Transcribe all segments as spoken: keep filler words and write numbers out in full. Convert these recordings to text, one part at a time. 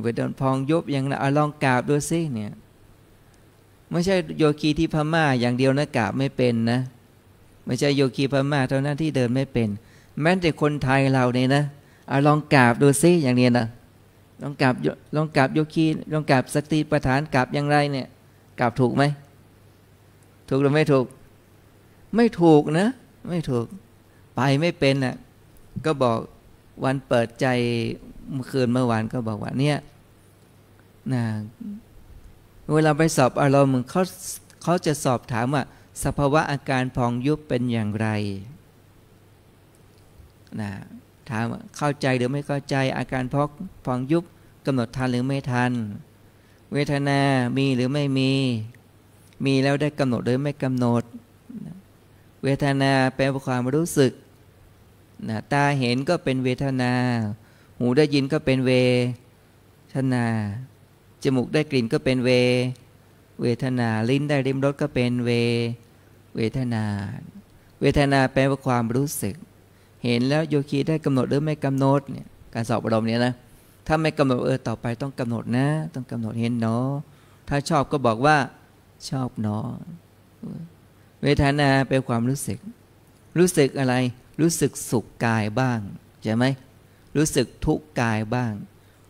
มันก็โดนพองยุบอย่างนั้นลองกราบดูซิเนี่ยไม่ใช่โยคีที่พม่าอย่างเดียวนะกราบไม่เป็นนะไม่ใช่โยคีพม่าเท่านั้นที่เดินไม่เป็นแม้แต่คนไทยเราเนี่ยนะลองกราบดูซิอย่างนี้นะลองกราบลองกราบโยคีลองกราบสติปัฏฐานกราบอย่างไรเนี่ยกราบถูกไหมถูกหรือไม่ถูกไม่ถูกนะไม่ถูกไปไม่เป็นน่ะก็บอกวันเปิดใจเมื่อคืนเมื่อวานก็บอกว่าเนี่ยนะเวลาไปสอบอารมณ์เขาเขาจะสอบถามว่าสภาวะอาการพองยุบเป็นอย่างไรนะถามว่าเข้าใจหรือไม่เข้าใจอาการพองพองยุบกำหนดทันหรือไม่ทันเวทนามีหรือไม่มีมีแล้วได้กำหนดหรือไม่กำหนดเวทนาเป็นความรู้สึกนะตาเห็นก็เป็นเวทนาหูได้ยินก็เป็นเวทนาจมูกได้กลิ่นก็เป็นเวเวทนาลิ้นได้ริมรสก็เป็นเวเวทนาเวทนาเป็นความรู้สึกเห็นแล้วโยคีได้กำหนดหรือไม่กำหนดเนี่ยการสอบอารมณ์เนี่ยนะถ้าไม่กำหนดเออต่อไปต้องกำหนดนะต้องกำหนดเห็นเนาะถ้าชอบก็บอกว่าชอบเนาะเวทนาเป็นความรู้สึกรู้สึกอะไรรู้สึกสุขกายบ้างใช่ไหมรู้สึกทุกข์กายบ้าง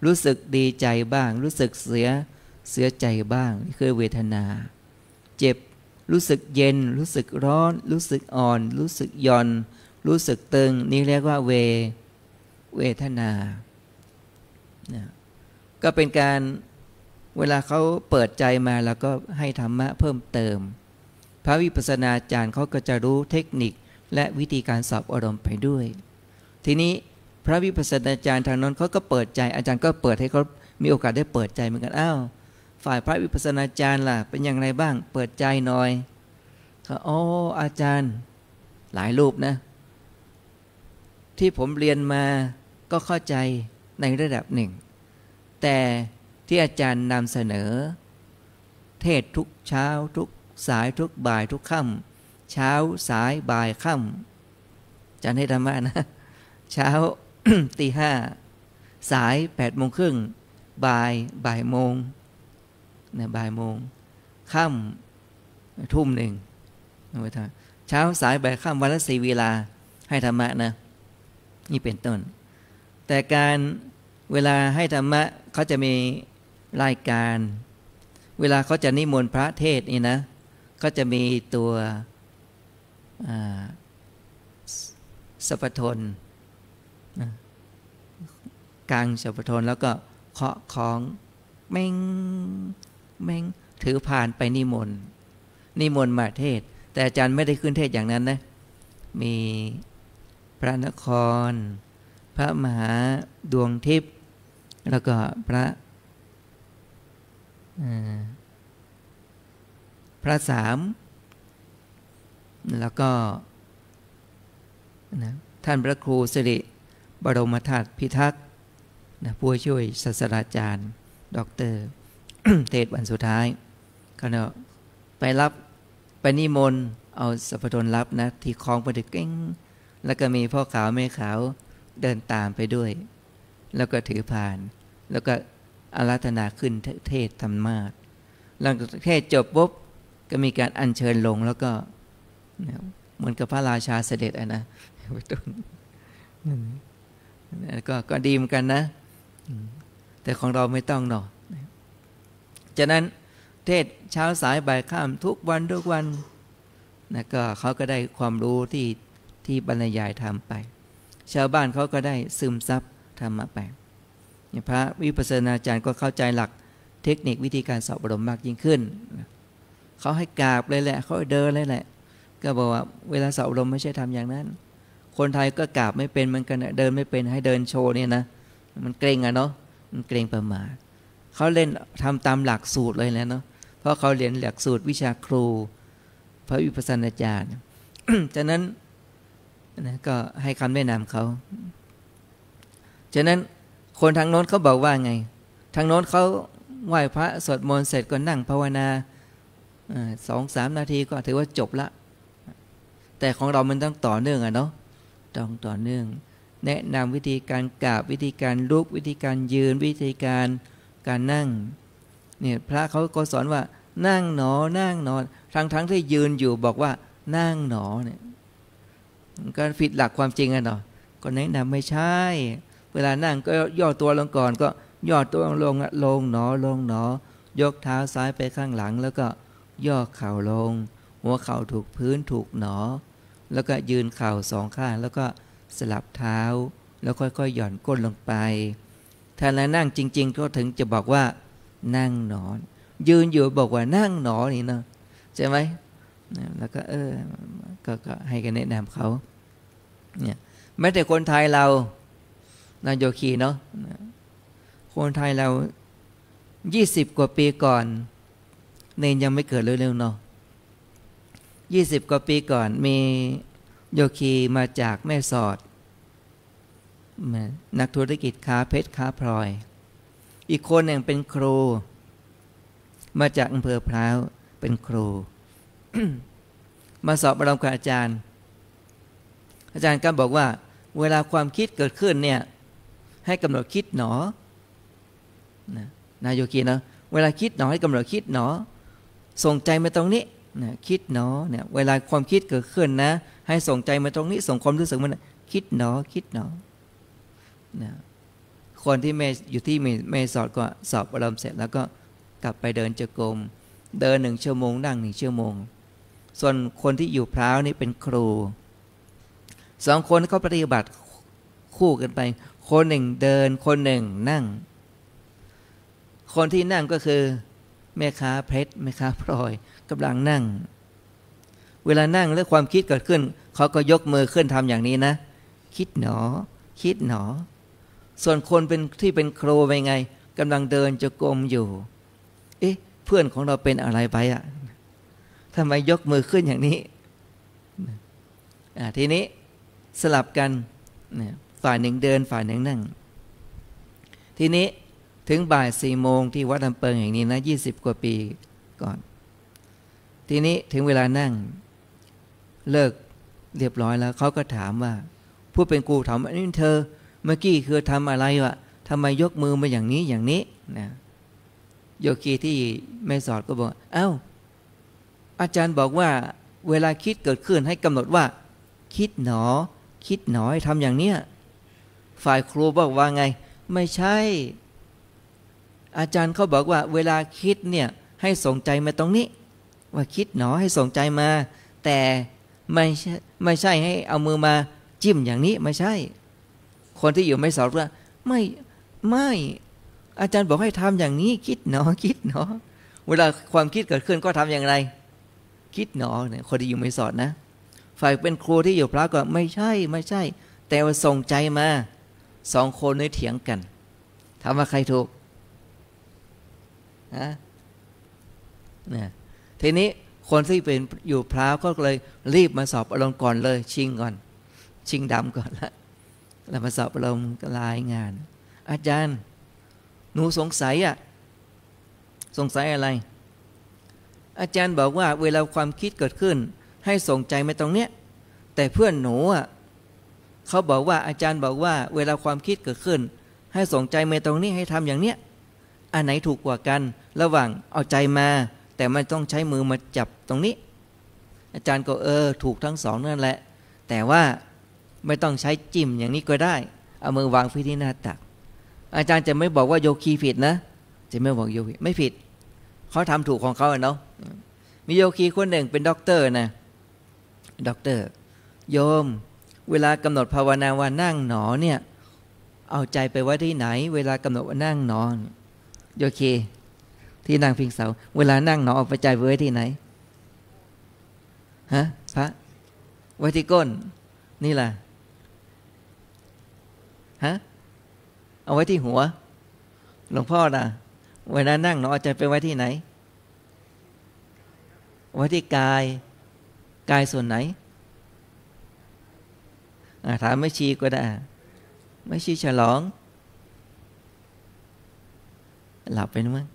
รู้สึกดีใจบ้างรู้สึกเสียเสียใจบ้างนี่คือเวทนาเจ็บรู้สึกเย็นรู้สึกร้อนรู้สึกอ่อนรู้สึกหย่อนรู้สึกตึงนี่เรียกว่าเวเวทนานะก็เป็นการเวลาเขาเปิดใจมาแล้วก็ให้ธรรมะเพิ่มเติมพระวิปัสสนาจารย์เขาก็จะรู้เทคนิคและวิธีการสอบอารมณ์ไปด้วยทีนี้พระวิปัสสนาจารย์ทางนั้นเขาก็เปิดใจอาจารย์ก็เปิดให้เขามีโอกาสได้เปิดใจเหมือนกันอ้าวฝ่ายพระวิปัสสนาจารย์ล่ะเป็นอย่างไรบ้างเปิดใจหน่อยเขาอ๋ออาจารย์หลายรูปนะที่ผมเรียนมาก็เข้าใจในระดับหนึ่งแต่ที่อาจารย์นำเสนอเทศทุกเช้าทุกสายทุกบ่ายทุกค่ำเช้าสายบ่ายค่ำอาจารย์ให้ธรรมะนะเช้า ตีห้าสายแปดโมงครึ่งบ่ายบ่ายโมงนะบ่ายโมงค่ำทุ่มหนึ่งเช้าสายบ่ายค่ำวันละสี่เวลาให้ธรรมะนะนี่เป็นต้นแต่การเวลาให้ธรรมะเขาจะมีรายการเวลาเขาจะนิมนต์พระเทศนี่นะก็จะมีตัวสัพพทนกลางสัพพทนแล้วก็เคาะของเม้งเม้งถือผ่านไปนิมนต์นิมนต์มาเทศแต่อาจารย์ไม่ได้ขึ้นเทศอย่างนั้นนะมีพระนครพระมหาดวงทิพย์แล้วก็พระพระสามแล้วก็นะท่านพระครูสิริบรมธาตุพิทักษ์นะผู้ช่วยศาสตราจารย์ดอกเตอร์ เทศวันสุดท้ายก็เนาะไปรับไปนิมนต์เอาสัพพทนรับนะที่คลองประดิษฐ์เก่งแล้วก็มีพ่อขาวแม่ขาวเดินตามไปด้วยแล้วก็ถือพานแล้วก็อาราธนาขึ้นเทศธรรมะหลังจากเทศจบปุ๊บก็มีการอัญเชิญลงแล้วก็เหมือนกับพระราชาเสด็จอะนะก็ก็ดีเหมือนกันนะแต่ของเราไม่ต้องหรอกจากนั้นเทศเช้าสายบ่ายค่ำทุกวันทุกวันนะก็เขาก็ได้ความรู้ที่ที่บรรยายทำไปชาวบ้านเขาก็ได้ซึมซับธรรมะไปพระวิปัสสนาจารย์ก็เข้าใจหลักเทคนิควิธีการสอบอารมณ์มากยิ่งขึ้นเขาให้กราบเลยแหละเขาเดินเลยแหละก็บอกว่าเวลาสอบอารมณ์ไม่ใช่ทำอย่างนั้นคนไทยก็กราบไม่เป็นเหมือนกันเดินไม่เป็นให้เดินโชว์เนี่ยนะมันเกรงอะเนาะมันเกรงประมาทเขาเล่นทำตามหลักสูตรเลยนะเนาะเพราะเขาเรียนหลักสูตรวิชาครูพระวิปัสสนาจารย์ จากนั้นนะก็ให้คำแนะนำเขาฉะนั้นคนทางโน้นเขาบอกว่าไงทางโน้นเขาไหว้พระสวดมนต์เสร็จก็นั่งภาวนาสองสามนาทีก็ถือว่าจบละแต่ของเรามันต้องต่อเนื่องอะเนาะต้องต่อเนื่องแนะนำวิธีการกราบวิธีการลุกวิธีการยืนวิธีการ การนั่งเนี่ยพระเขาก็สอนว่านั่งหนอนั่งหนอทั้งทั้งที่ยืนอยู่บอกว่านั่งหนอเนี่ยการผิดหลักความจริงอะเนาะก็แนะนำไม่ใช่เวลานั่งก็ย่อตัวลงก่อนก็ย่อตัวลงลงหนอลงหนอยกเท้าซ้ายไปข้างหลังแล้วก็ย่อเข่าลงหัวเข่าถูกพื้นถูกหนอแล้วก็ยืนเข่าสองข้างแล้วก็สลับเท้าแล้วค่อยๆหย่อนก้นลงไปถ้าเรานั่งจริงๆก็ถึงจะบอกว่านั่งหนอยืนอยู่บอกว่านั่งหนอนี่เนาะใช่ไหมแล้วก็เออ ก, ก็ให้กันแนะนำเขาเนี่ยแม้แต่คนไทยเรานายโยคีเนาะคนไทยเรายี่สิบกว่าปีก่อนเนนยังไม่เกิดเร็วๆเนาะยี่สิบกว่าปีก่อนมีโยคีมาจากแม่สอดนักธุรกิจค้าเพชรค้าพลอยอีกคนหนึ่งเป็นครูมาจากอำเภอพร้าวเป็นครู มาสอบประลองกับอาจารย์อาจารย์ก็บอกว่าเวลาความคิดเกิดขึ้นเนี่ยให้กำหนดคิดหนอนะนาโยคีนะเวลาคิดหนอให้กำหนดคิดหนอส่งใจมาตรงนี้นะคิดหนอเนี่ยเวลาความคิดเกิดขึ้นนะให้ส่งใจมาตรงนี้ส่งความรู้สึกมันคิดหนอคิดหนอนะคนที่แม่อยู่ที่แม่สอดก็สอบอารมณ์เสร็จแล้วก็กลับไปเดินจงกรมเดินหนึ่งชั่วโมงนั่งหนึ่งชั่วโมงส่วนคนที่อยู่พร้าวนี่เป็นครูสองคนเขาปฏิบัติคู่กันไปคนหนึ่งเดินคนหนึ่งนั่งคนที่นั่งก็คือแม่ค้าเพชรแม่ค้าพลอยกำลังนั่งเวลานั่งแล้วความคิดเกิดขึ้นเขาก็ยกมือขึ้นทำอย่างนี้นะคิดหนอคิดหนอส่วนคนเป็นที่เป็นครูไปไงกำลังเดินจงกรมอยู่เอ๊ะเพื่อนของเราเป็นอะไรไปอ่ะทำไมยกมือขึ้นอย่างนี้อ่ะทีนี้สลับกันฝ่ายหนึ่งเดินฝ่ายหนึ่งนั่งทีนี้ถึงบ่ายสี่โมงที่วัดลำเปิงอย่างนี้นะยี่สิบกว่าปีก่อนทีนี้ถึงเวลานั่งเลิกเรียบร้อยแล้วเขาก็ถามว่าผู้เป็นครูถามว่านี่เธอเมื่อกี้คือทำอะไรวะทำไมยกมือมาอย่างนี้อย่างนี้นะโยคีที่แม่สอนก็บอกเอ้าอาจารย์บอกว่าเวลาคิดเกิดขึ้นให้กำหนดว่าคิดหนอคิดหนอให้ทำอย่างเนี้ยฝ่ายครูบอกว่าไงไม่ใช่อาจารย์เขาบอกว่าเวลาคิดเนี่ยให้สนใจมาตรงนี้ว่าคิดหนอให้สนใจมาแต่ไม่ใช่ไม่ใช่ให้เอามือมาจิ้มอย่างนี้ไม่ใช่คนที่อยู่ไม่สอนว่าไม่ไม่อาจารย์บอกให้ทำอย่างนี้คิดหนอคิดหนอเวลาความคิดเกิดขึ้นก็ทำอย่างไรคิดหนอเนี่ยคนที่อยู่ไม่สอนนะฝ่ายเป็นครูที่อยู่พระก็ไม่ใช่ไม่ใช่แต่ว่าส่งใจมาสองคนนี้เถียงกันถามว่าใครถูกนะเนี่ยทีนี้คนที่เป็นอยู่พระก็เลยรีบมาสอบอารมณ์ก่อนเลยชิงก่อนชิงดำก่อนละแล้วมาสอบอารมณ์รายงานอาจารย์หนูสงสัยอ่ะสงสัยอะไรอาจารย์บอกว่าเวลาความคิดเกิดขึ้นให้ส่งใจไปตรงเนี้ยแต่เพื่อนหนูอ่ะเขาบอกว่าอาจารย์บอกว่าเวลาความคิดเกิดขึ้นให้ส่งใจไปตรงนี้ให้ทำอย่างเนี้ยอันไหนถูกกว่ากันระหว่างเอาใจมาแต่ไม่ต้องใช้มือมาจับตรงนี้อาจารย์ก็เออถูกทั้งสองนั่นแหละแต่ว่าไม่ต้องใช้จิ้มอย่างนี้ก็ได้เอามือวางที่หน้าตักอาจารย์จะไม่บอกว่าโยคีผิดนะจะไม่บอกโยคีไม่ผิดเขาทำถูกของเขาเนาะมีโยคีคนหนึ่งเป็นด็อกเตอร์นะด็อกเตอร์โยมเวลากำหนดภาวนาว่านั่งหนอเนี่ยเอาใจไปไว้ที่ไหนเวลากำหนดว่านั่งหนอโยคีที่นั่งพิงเสาเวลานั่งหนอเอาใจไว้ที่ไหนฮะพระไว้ที่ก้นนี่ล่ะฮะเอาไว้ที่หัวหลวงพ่อนะเวลานั่งหนอเอาใจไปไว้ที่ไหนไว้ที่กายกายส่วนไหนถามแม่ชีก็ได้แม่ชีฉลองหลับไปนะมั้ง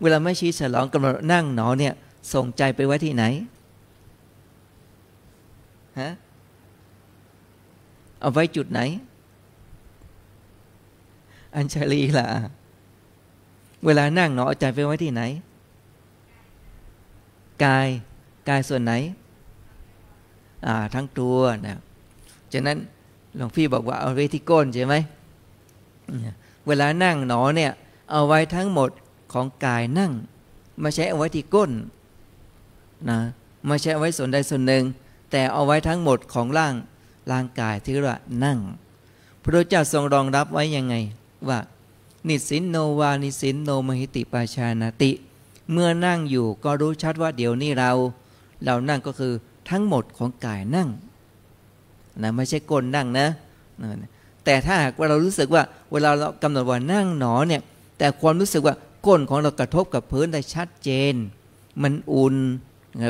เวลาแม่ชีฉลองกำลังนั่งหนอเนี่ยส่งใจไปไว้ที่ไหนฮะเอาไว้จุดไหนอัญชลีล่ะ เวลานั่งเนาะเอาใจไปไว้ที่ไหนกายกายส่วนไหนอ่าทั้งตัวนะฉะนั้นหลวงพี่บอกว่าเอาไว้ที่ก้นใช่ไหมเวลานั่งหนอเนี่ยเอาไว้ทั้งหมดของกายนั่งไม่ใช่เอาไว้ที่ก้นนะไม่ใช่เอาไว้ส่วนใดส่วนหนึ่งแต่เอาไว้ทั้งหมดของร่างร่างกายที่เรียกว่านั่งพระพุทธเจ้าทรงรองรับไว้ยังไงว่านิสินโนวานิสินโนมหิติปาชานาติเมื่อนั่งอยู่ก็รู้ชัดว่าเดี๋ยวนี้เราเรานั่งก็คือทั้งหมดของกายนั่งนะไม่ใช่ก้นนั่งนะแต่ถ้าหากว่าเรารู้สึกว่าเวลาเรากำหนดว่านั่งหนอเนี่ยแต่ความรู้สึกว่าก้นของเรากระทบกับพื้นได้ชัดเจนมันอุ่น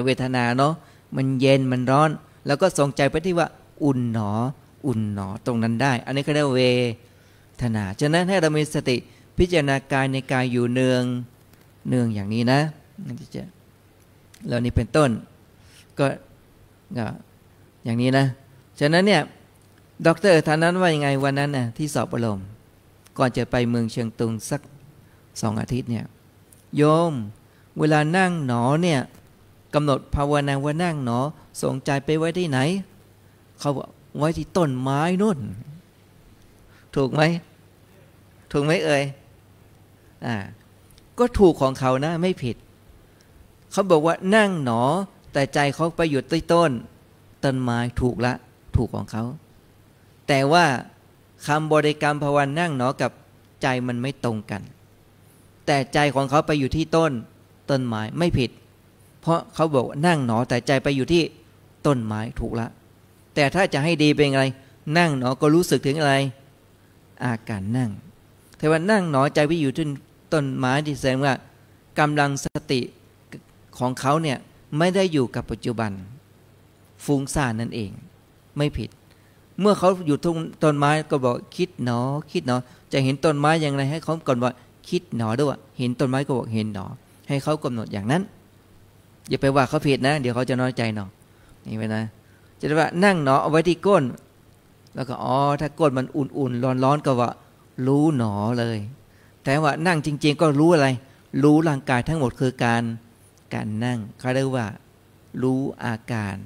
เวทนาเนาะมันเย็นมันร้อนแล้วก็ส่งใจไปที่ว่าอุ่นหนออุ่นหนอตรงนั้นได้อันนี้ก็เรียกว่าเวทนาฉะนั้นให้เรามีสติพิจารณากายในกายอยู่เนืองเนืองอย่างนี้นะแล้วนี่เป็นต้นก็อย่างนี้นะฉะนั้นเนี่ยดร.ท่านนั้นว่ายังไงวันนั้นน่ะที่สอบประลมก่อนจะไปเมืองเชียงตุงสักสองอาทิตย์เนี่ยโยมเวลานั่งหนอเนี่ยกำหนดภาวนาว่านั่งหนอสนใจไปไว้ที่ไหนเขาบอกไว้ที่ต้นไม้นู่นถูกไหมถูกไหมเอ่ยอ่าก็ถูกของเขานะไม่ผิดเขาบอกว่านั่งหนอแต่ใจเขาไปอยู่ที่ต้นต้นไม้ถูกละถูกของเขาแต่ว่าคำบริกรรมภาวนานั่งหนอกับใจมันไม่ตรงกันแต่ใจของเขาไปอยู่ที่ต้นต้นไม้ไม่ผิดเพราะเขาบอกนั่งหนอแต่ใจไปอยู่ที่ต้นไม้ถูกละแต่ถ้าจะให้ดีเป็นไงนั่งหนอก็รู้สึกถึงอะไรอาการนั่งแต่ว่านั่งหนอใจไปอยู่ที่ต้นไม้ที่แสดงว่ากำลังสติของเขาเนี่ยไม่ได้อยู่กับปัจจุบันฟุ้งซ่านนั่นเองไม่ผิดเมื่อเขาอยู่ตรงต้นไม้ก็บอกคิดหนอคิดหนอจะเห็นต้นไม้อย่างไรให้เขากำหนดว่าคิดหนอด้วยเห็นต้นไม้ก็บอกเห็นหนอให้เขากำหนดอย่างนั้นอย่าไปว่าเขาผิดนะเดี๋ยวเขาจะน้อยใจหนอนี่ไปนะจะได้ว่านั่งหนอเอาไว้ที่ก้นแล้วก็อ๋อถ้าก้นมันอุ่นๆร้อนๆก็ว่ารู้หนอเลยแต่ว่านั่งจริงๆก็รู้อะไรรู้ร่างกายทั้งหมดคือการการนั่งเขาเรียกว่ารู้อาการ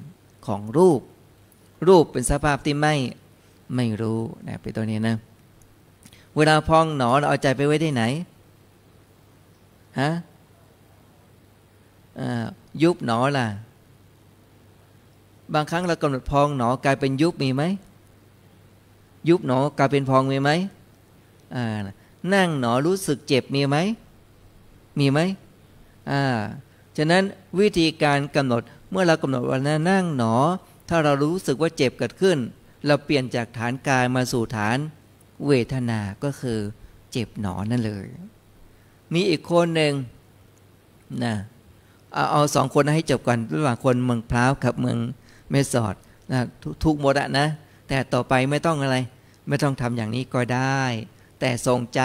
ของรูปรูปเป็นสภาพที่ไม่ไม่รู้นะเป็นตัวนี้นะเวลาพองหนอเราเอาใจไปไว้ที่ไหนฮะยุบหนอล่ะบางครั้งเรากำหนดพองหนอกลายเป็นยุบมีไหมยุบหนอกลายเป็นพองมีไหมนั่งหนอรู้สึกเจ็บมีไหมมีไหมอ่าฉะนั้นวิธีการกำหนดเมื่อเรากำหนดว่านั่งหนอถ้าเรารู้สึกว่าเจ็บเกิดขึ้นเราเปลี่ยนจากฐานกายมาสู่ฐานเวทนาก็คือเจ็บหนอนั่นเลยมีอีกคนหนึ่งนะเอาเอาสองคนให้จบกันระหว่างคนเมืองพร้าวกับเมืองเมสอดนะทุกหมดอะนะแต่ต่อไปไม่ต้องอะไรไม่ต้องทำอย่างนี้ก็ได้แต่ทรงใจ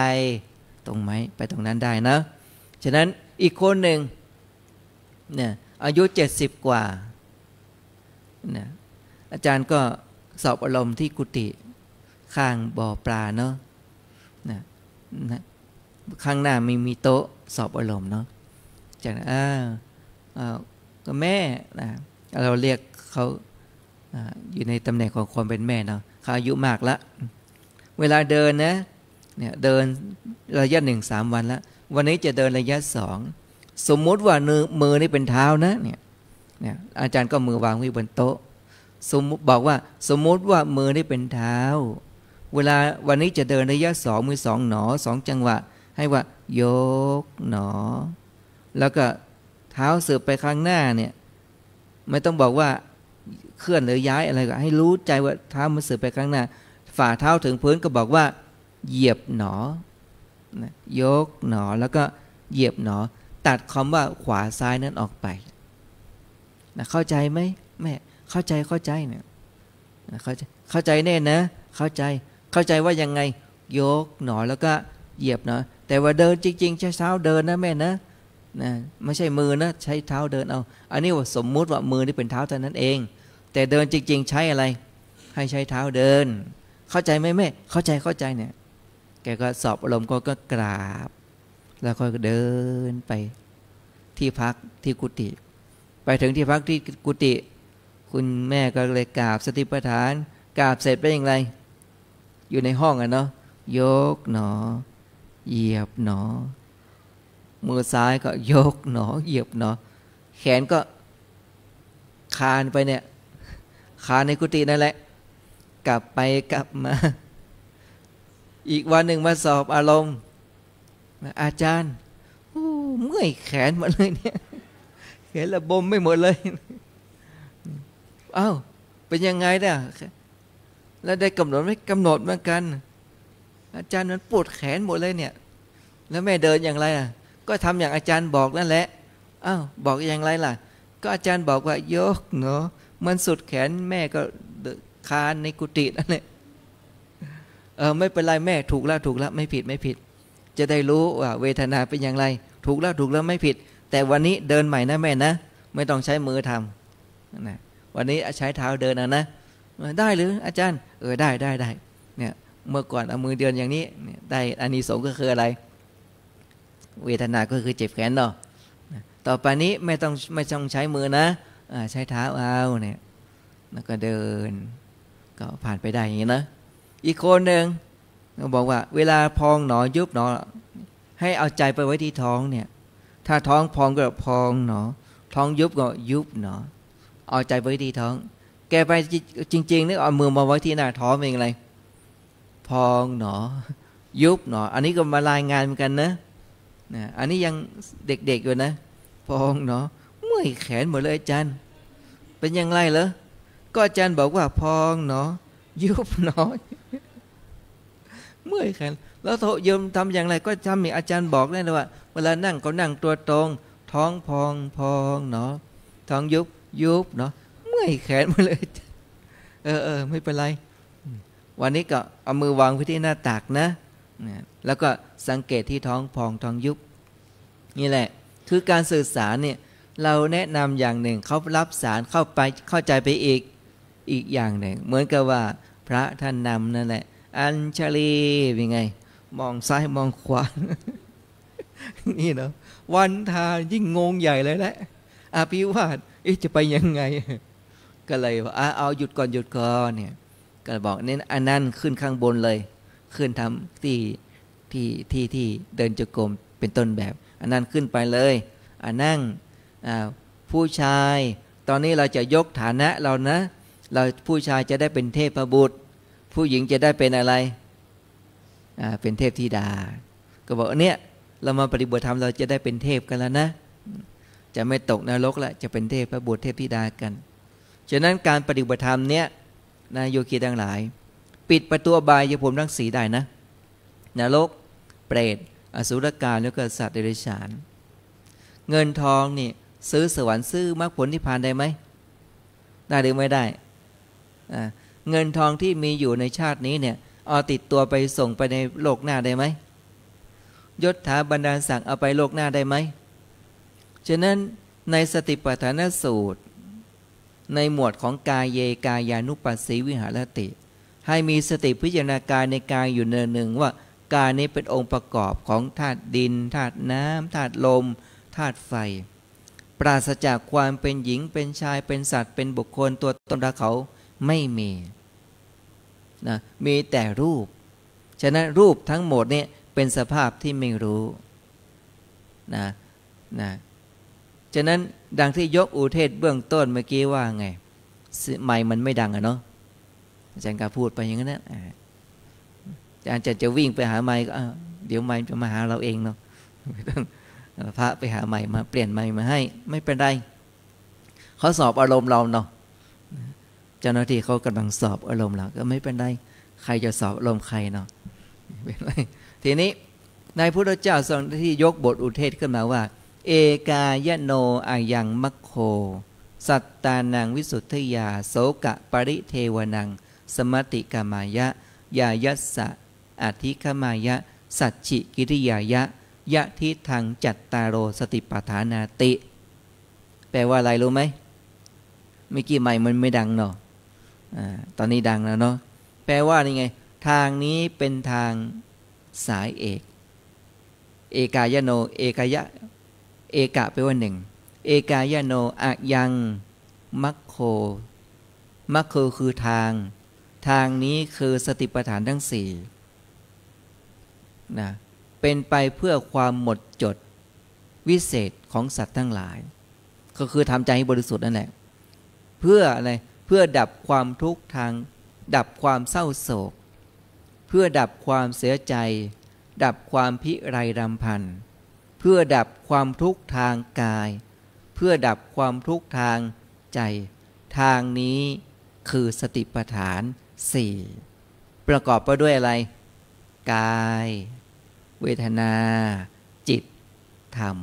ตรงไหมไปตรงนั้นได้นะฉะนั้นอีกคนหนึ่งเนี่ยอายุเจ็ดสิบกว่านะอาจารย์ก็สอบอารมณ์ที่กุฏิข้างบ่อปลาเนาะนะนะข้างหน้ามีมีโต๊ะสอบอารมณ์เนาะจากนั้นอ้าวก็แม่นะเราเรียกเขาอยู่ในตำแหน่งของความเป็นแม่เนาะเขาอายุมากละเวลาเดินนะเนี่ยเดินระยะหนึ่งสามวันละวันนี้จะเดินระยะสองสมมติว่ามือนี่เป็นเท้านะเนี่ยเนี่ยอาจารย์ก็มือวางไว้บนโต๊ะสมมติบอกว่าสมมติว่ามือนี่เป็นเท้าเวลาวันนี้จะเดินระยะสองมือสองหนอสองจังหวะให้ว่ายกหนอแล้วก็เท้าสืบไปข้างหน้าเนี่ยไม่ต้องบอกว่าเคลื่อนหรือย้ายอะไรก็ให้รู้ใจว่าเท้ามันสืบไปข้างหน้าฝ่าเท้าถึงพื้นก็บอกว่าเหยียบหนอยกหนอแล้วก็เหยียบหนอตัดคำว่าขวาซ้ายนั้นออกไปนะเข้าใจไหมแม่เข้าใจเข้าใจเนี่ยเข้าใจเข้าใจแน่นะเข้าใจเข้าใจว่ายังไงยกหนอแล้วก็เหยียบหนอแต่ว่าเดินจริงๆใช้เท้าเดินนะแม่นะนะไม่ใช่มือนะใช้เท้าเดินเอาอันนี้ว่าสมมุติว่ามือนี่เป็นเท้าเท่านั้นเองแต่เดินจริงๆใช้อะไรให้ใช้เท้าเดินเข้าใจไหมแม่เข้าใจเข้าใจเนี่ยแกก็สอบอารมณ์ก็กราบ แล้วก็เดินไปที่พักที่กุฏิไปถึงที่พักที่กุฏิคุณแม่ก็เลยกราบสติปัฏฐานกราบเสร็จไปอย่างไรอยู่ในห้องอ่ะเนาะยกหนอเหยียบหนอมือซ้ายก็ยกหนอเหยียบหนอแขนก็คานไปเนี่ยคานในกุฏินั่นแหละกลับไปกลับมาอีกวันหนึ่งมาสอบอารมณ์อาจารย์เมื่อยแขนหมดเลยเนี่ยแขนระบมไม่หมดเลยเอ้าเป็นยังไงเนี่ยแล้วได้กำหนดไม่กำหนดเหมือนกันอาจารย์มันปวดแขนหมดเลยเนี่ยแล้วแม่เดินอย่างไรอ่ะก็ทำอย่างอาจารย์บอกนั่นแหละอ้าวบอกอย่างไรล่ะก็อาจารย์บอกว่ายกเนาะมันสุดแขนแม่ก็คานในกุฏินั่นแหละเออไม่เป็นไรแม่ถูกแล้วถูกแล้วไม่ผิดไม่ผิดจะได้รู้ว่าเวทนาเป็นอย่างไรถูกแล้วถูกแล้วไม่ผิดแต่วันนี้เดินใหม่นะแม่นะไม่ต้องใช้มือทำนะวันนี้ใช้เท้าเดินนะนะได้หรืออาจารย์เออได้ได้ได้เนี่ยเมื่อก่อนเอามือเดินอย่างนี้ได้อานิสงส์ก็คืออะไรเวทนาก็คือเจ็บแขนเนาะต่อไปนี้ไม่ต้องไม่ต้องใช้มือนะใช้เท้าเอาเนี่ยแล้วก็เดินก็ผ่านไปได้อย่างนี้นะอีกคนหนึ่งบอกว่าเวลาพองหนอยุบหนอให้เอาใจไปไว้ที่ท้องเนี่ยถ้าท้องพองก็พองหนอท้องยุบก็ยุบหนอเอาใจไว้ที่ท้องแกไปจริงๆนึกเอามือมาไว้ที่หน้าท้องเป็นอะไรพองหนอยุบหนออันนี้ก็มารายงานเหมือนกันนะนะอันนี้ยังเด็กๆอยู่นะพองหนอเมื่อยแขนหมดเลยอาจารย์เป็นอย่างไรเหรอก็อาจารย์บอกว่าพองหนอยุบหนอเมื่อยแขนแล้วโถยมทำอย่างไรก็ทำอย่างอาจารย์บอกได้เลยว่าเวลานั่งก็นั่งตัวตรงท้องพองพองหนอท้องยุบยุบหนอเมื่อยแขนหมดเลยเออเออไม่เป็นไรวันนี้ก็เอามือวางไว้ที่หน้าตักนะแล้วก็สังเกตที่ท้องพองท้องยุบนี่แหละคือการสื่อสารเนี่ยเราแนะนำอย่างหนึ่งเขารับสารเข้าไปเข้าใจไปอีกอีกอย่างหนึ่งเหมือนกับว่าพระท่านนำนั่นแหละอัญชลีเป็นไงมองซ้ายมองขวา นี่เนาะวันทานยิ่งงงใหญ่เลยแหละอภิวาทจะไปยังไง ก็เลยว่าเอาหยุดก่อนหยุดก่อนเนี่ยก็บอกเน้นอันนั้นขึ้นข้างบนเลยขึ้นทำที่ที่ที่ที่เดินจงกรมเป็นต้นแบบอันนั้นขึ้นไปเลยอ่านั่งผู้ชายตอนนี้เราจะยกฐานะเรานะเราผู้ชายจะได้เป็นเทพบุตรผู้หญิงจะได้เป็นอะไรอ่าเป็นเทพธิดาก็บอกเนี่ยเรามาปฏิบัติธรรมเราจะได้เป็นเทพกันแล้วนะจะไม่ตกนรกละจะเป็นเทพบุตรเทพธิดากันฉะนั้นการปฏิบัติธรรมเนี่ยนะโยคีทั้งหลายปิดประตูอบายภูมิทั้งสี่ได้นะนรกเปรตอสุรกายแล้วก็สัตว์เดรัจฉานเงินทองนี่ซื้อสวรรค์ซื้อมรรคผลนิพพานได้ไหมได้หรือไม่ได้เงินทองที่มีอยู่ในชาตินี้เนี่ยเอาติดตัวไปส่งไปในโลกหน้าได้ไหมยศถาบรรดาศักดิ์เอาไปโลกหน้าได้ไหมฉะนั้นในสติปัฏฐานสูตรในหมวดของกายเยกายานุปัสสีวิหารติให้มีสติพิจารณากายในกายอยู่เนืองหนึ่งว่ากายนี้เป็นองค์ประกอบของธาตุดินธาตุน้ำธาตุลมธาตุไฟปราศจากความเป็นหญิงเป็นชายเป็นสัตว์เป็นบุคคลตัวตนเราเขาไม่มีนะมีแต่รูปฉะนั้นรูปทั้งหมดเนี่ยเป็นสภาพที่ไม่รู้นะนะฉะนั้นดังที่ยกอุเทศเบื้องต้นเมื่อกี้ว่าไงไมค์มันไม่ดังอะเนาะอาจารย์ก็พูดไปอย่างนั้นอาจารย์จะจะวิ่งไปหาไมค์ก็เดี๋ยวไมค์จะมาหาเราเองเนาะไม่ต้องพระไปหาไมค์มาเปลี่ยนไมค์มาให้ไม่เป็นไรเขาสอบอารมณ์เราเนาะเจ้าหน้าที่เขากำลังสอบอารมณ์เราก็ไม่เป็นไรใครจะสอบอารมณ์ใครเนาะเป็นไรทีนี้ในพุทธเจ้าทรงที่ยกบทอุเทศขึ้นมาว่าเอกายโนอายังมัคโคสัตตานังวิสุทธิยาโสกะปริเทวนังสมติกามายะยายัสสะอธิคมายะสัจฉิกิริยายะยะทิทังจัตตาโรสติปัฏฐานาติแปลว่าอะไรรู้ไหมเมื่อกี้ใหม่มันไม่ดังเนาะตอนนี้ดังแล้วเนาะแปลว่านี่ไงทางนี้เป็นทางสายเอก เอกายโนเอกายะเอกะแปลว่าหนึ่งเอกายโนอะยังมัคโคมัคโคคือทางทางนี้คือสติปัฏฐานทั้งสี่นะเป็นไปเพื่อความหมดจดวิเศษของสัตว์ทั้งหลายก็คือทำใจให้บริสุทธิ์นั่นแหละเพื่ออะไรเพื่อดับความทุกข์ทางดับความเศร้าโศกเพื่อดับความเสียใจดับความพิไรรำพันเพื่อดับความทุกข์ทางกายเพื่อดับความทุกข์ทางใจทางนี้คือสติปัฏฐานสี่ประกอบไปด้วยอะไรกายเวทนาจิตธรรม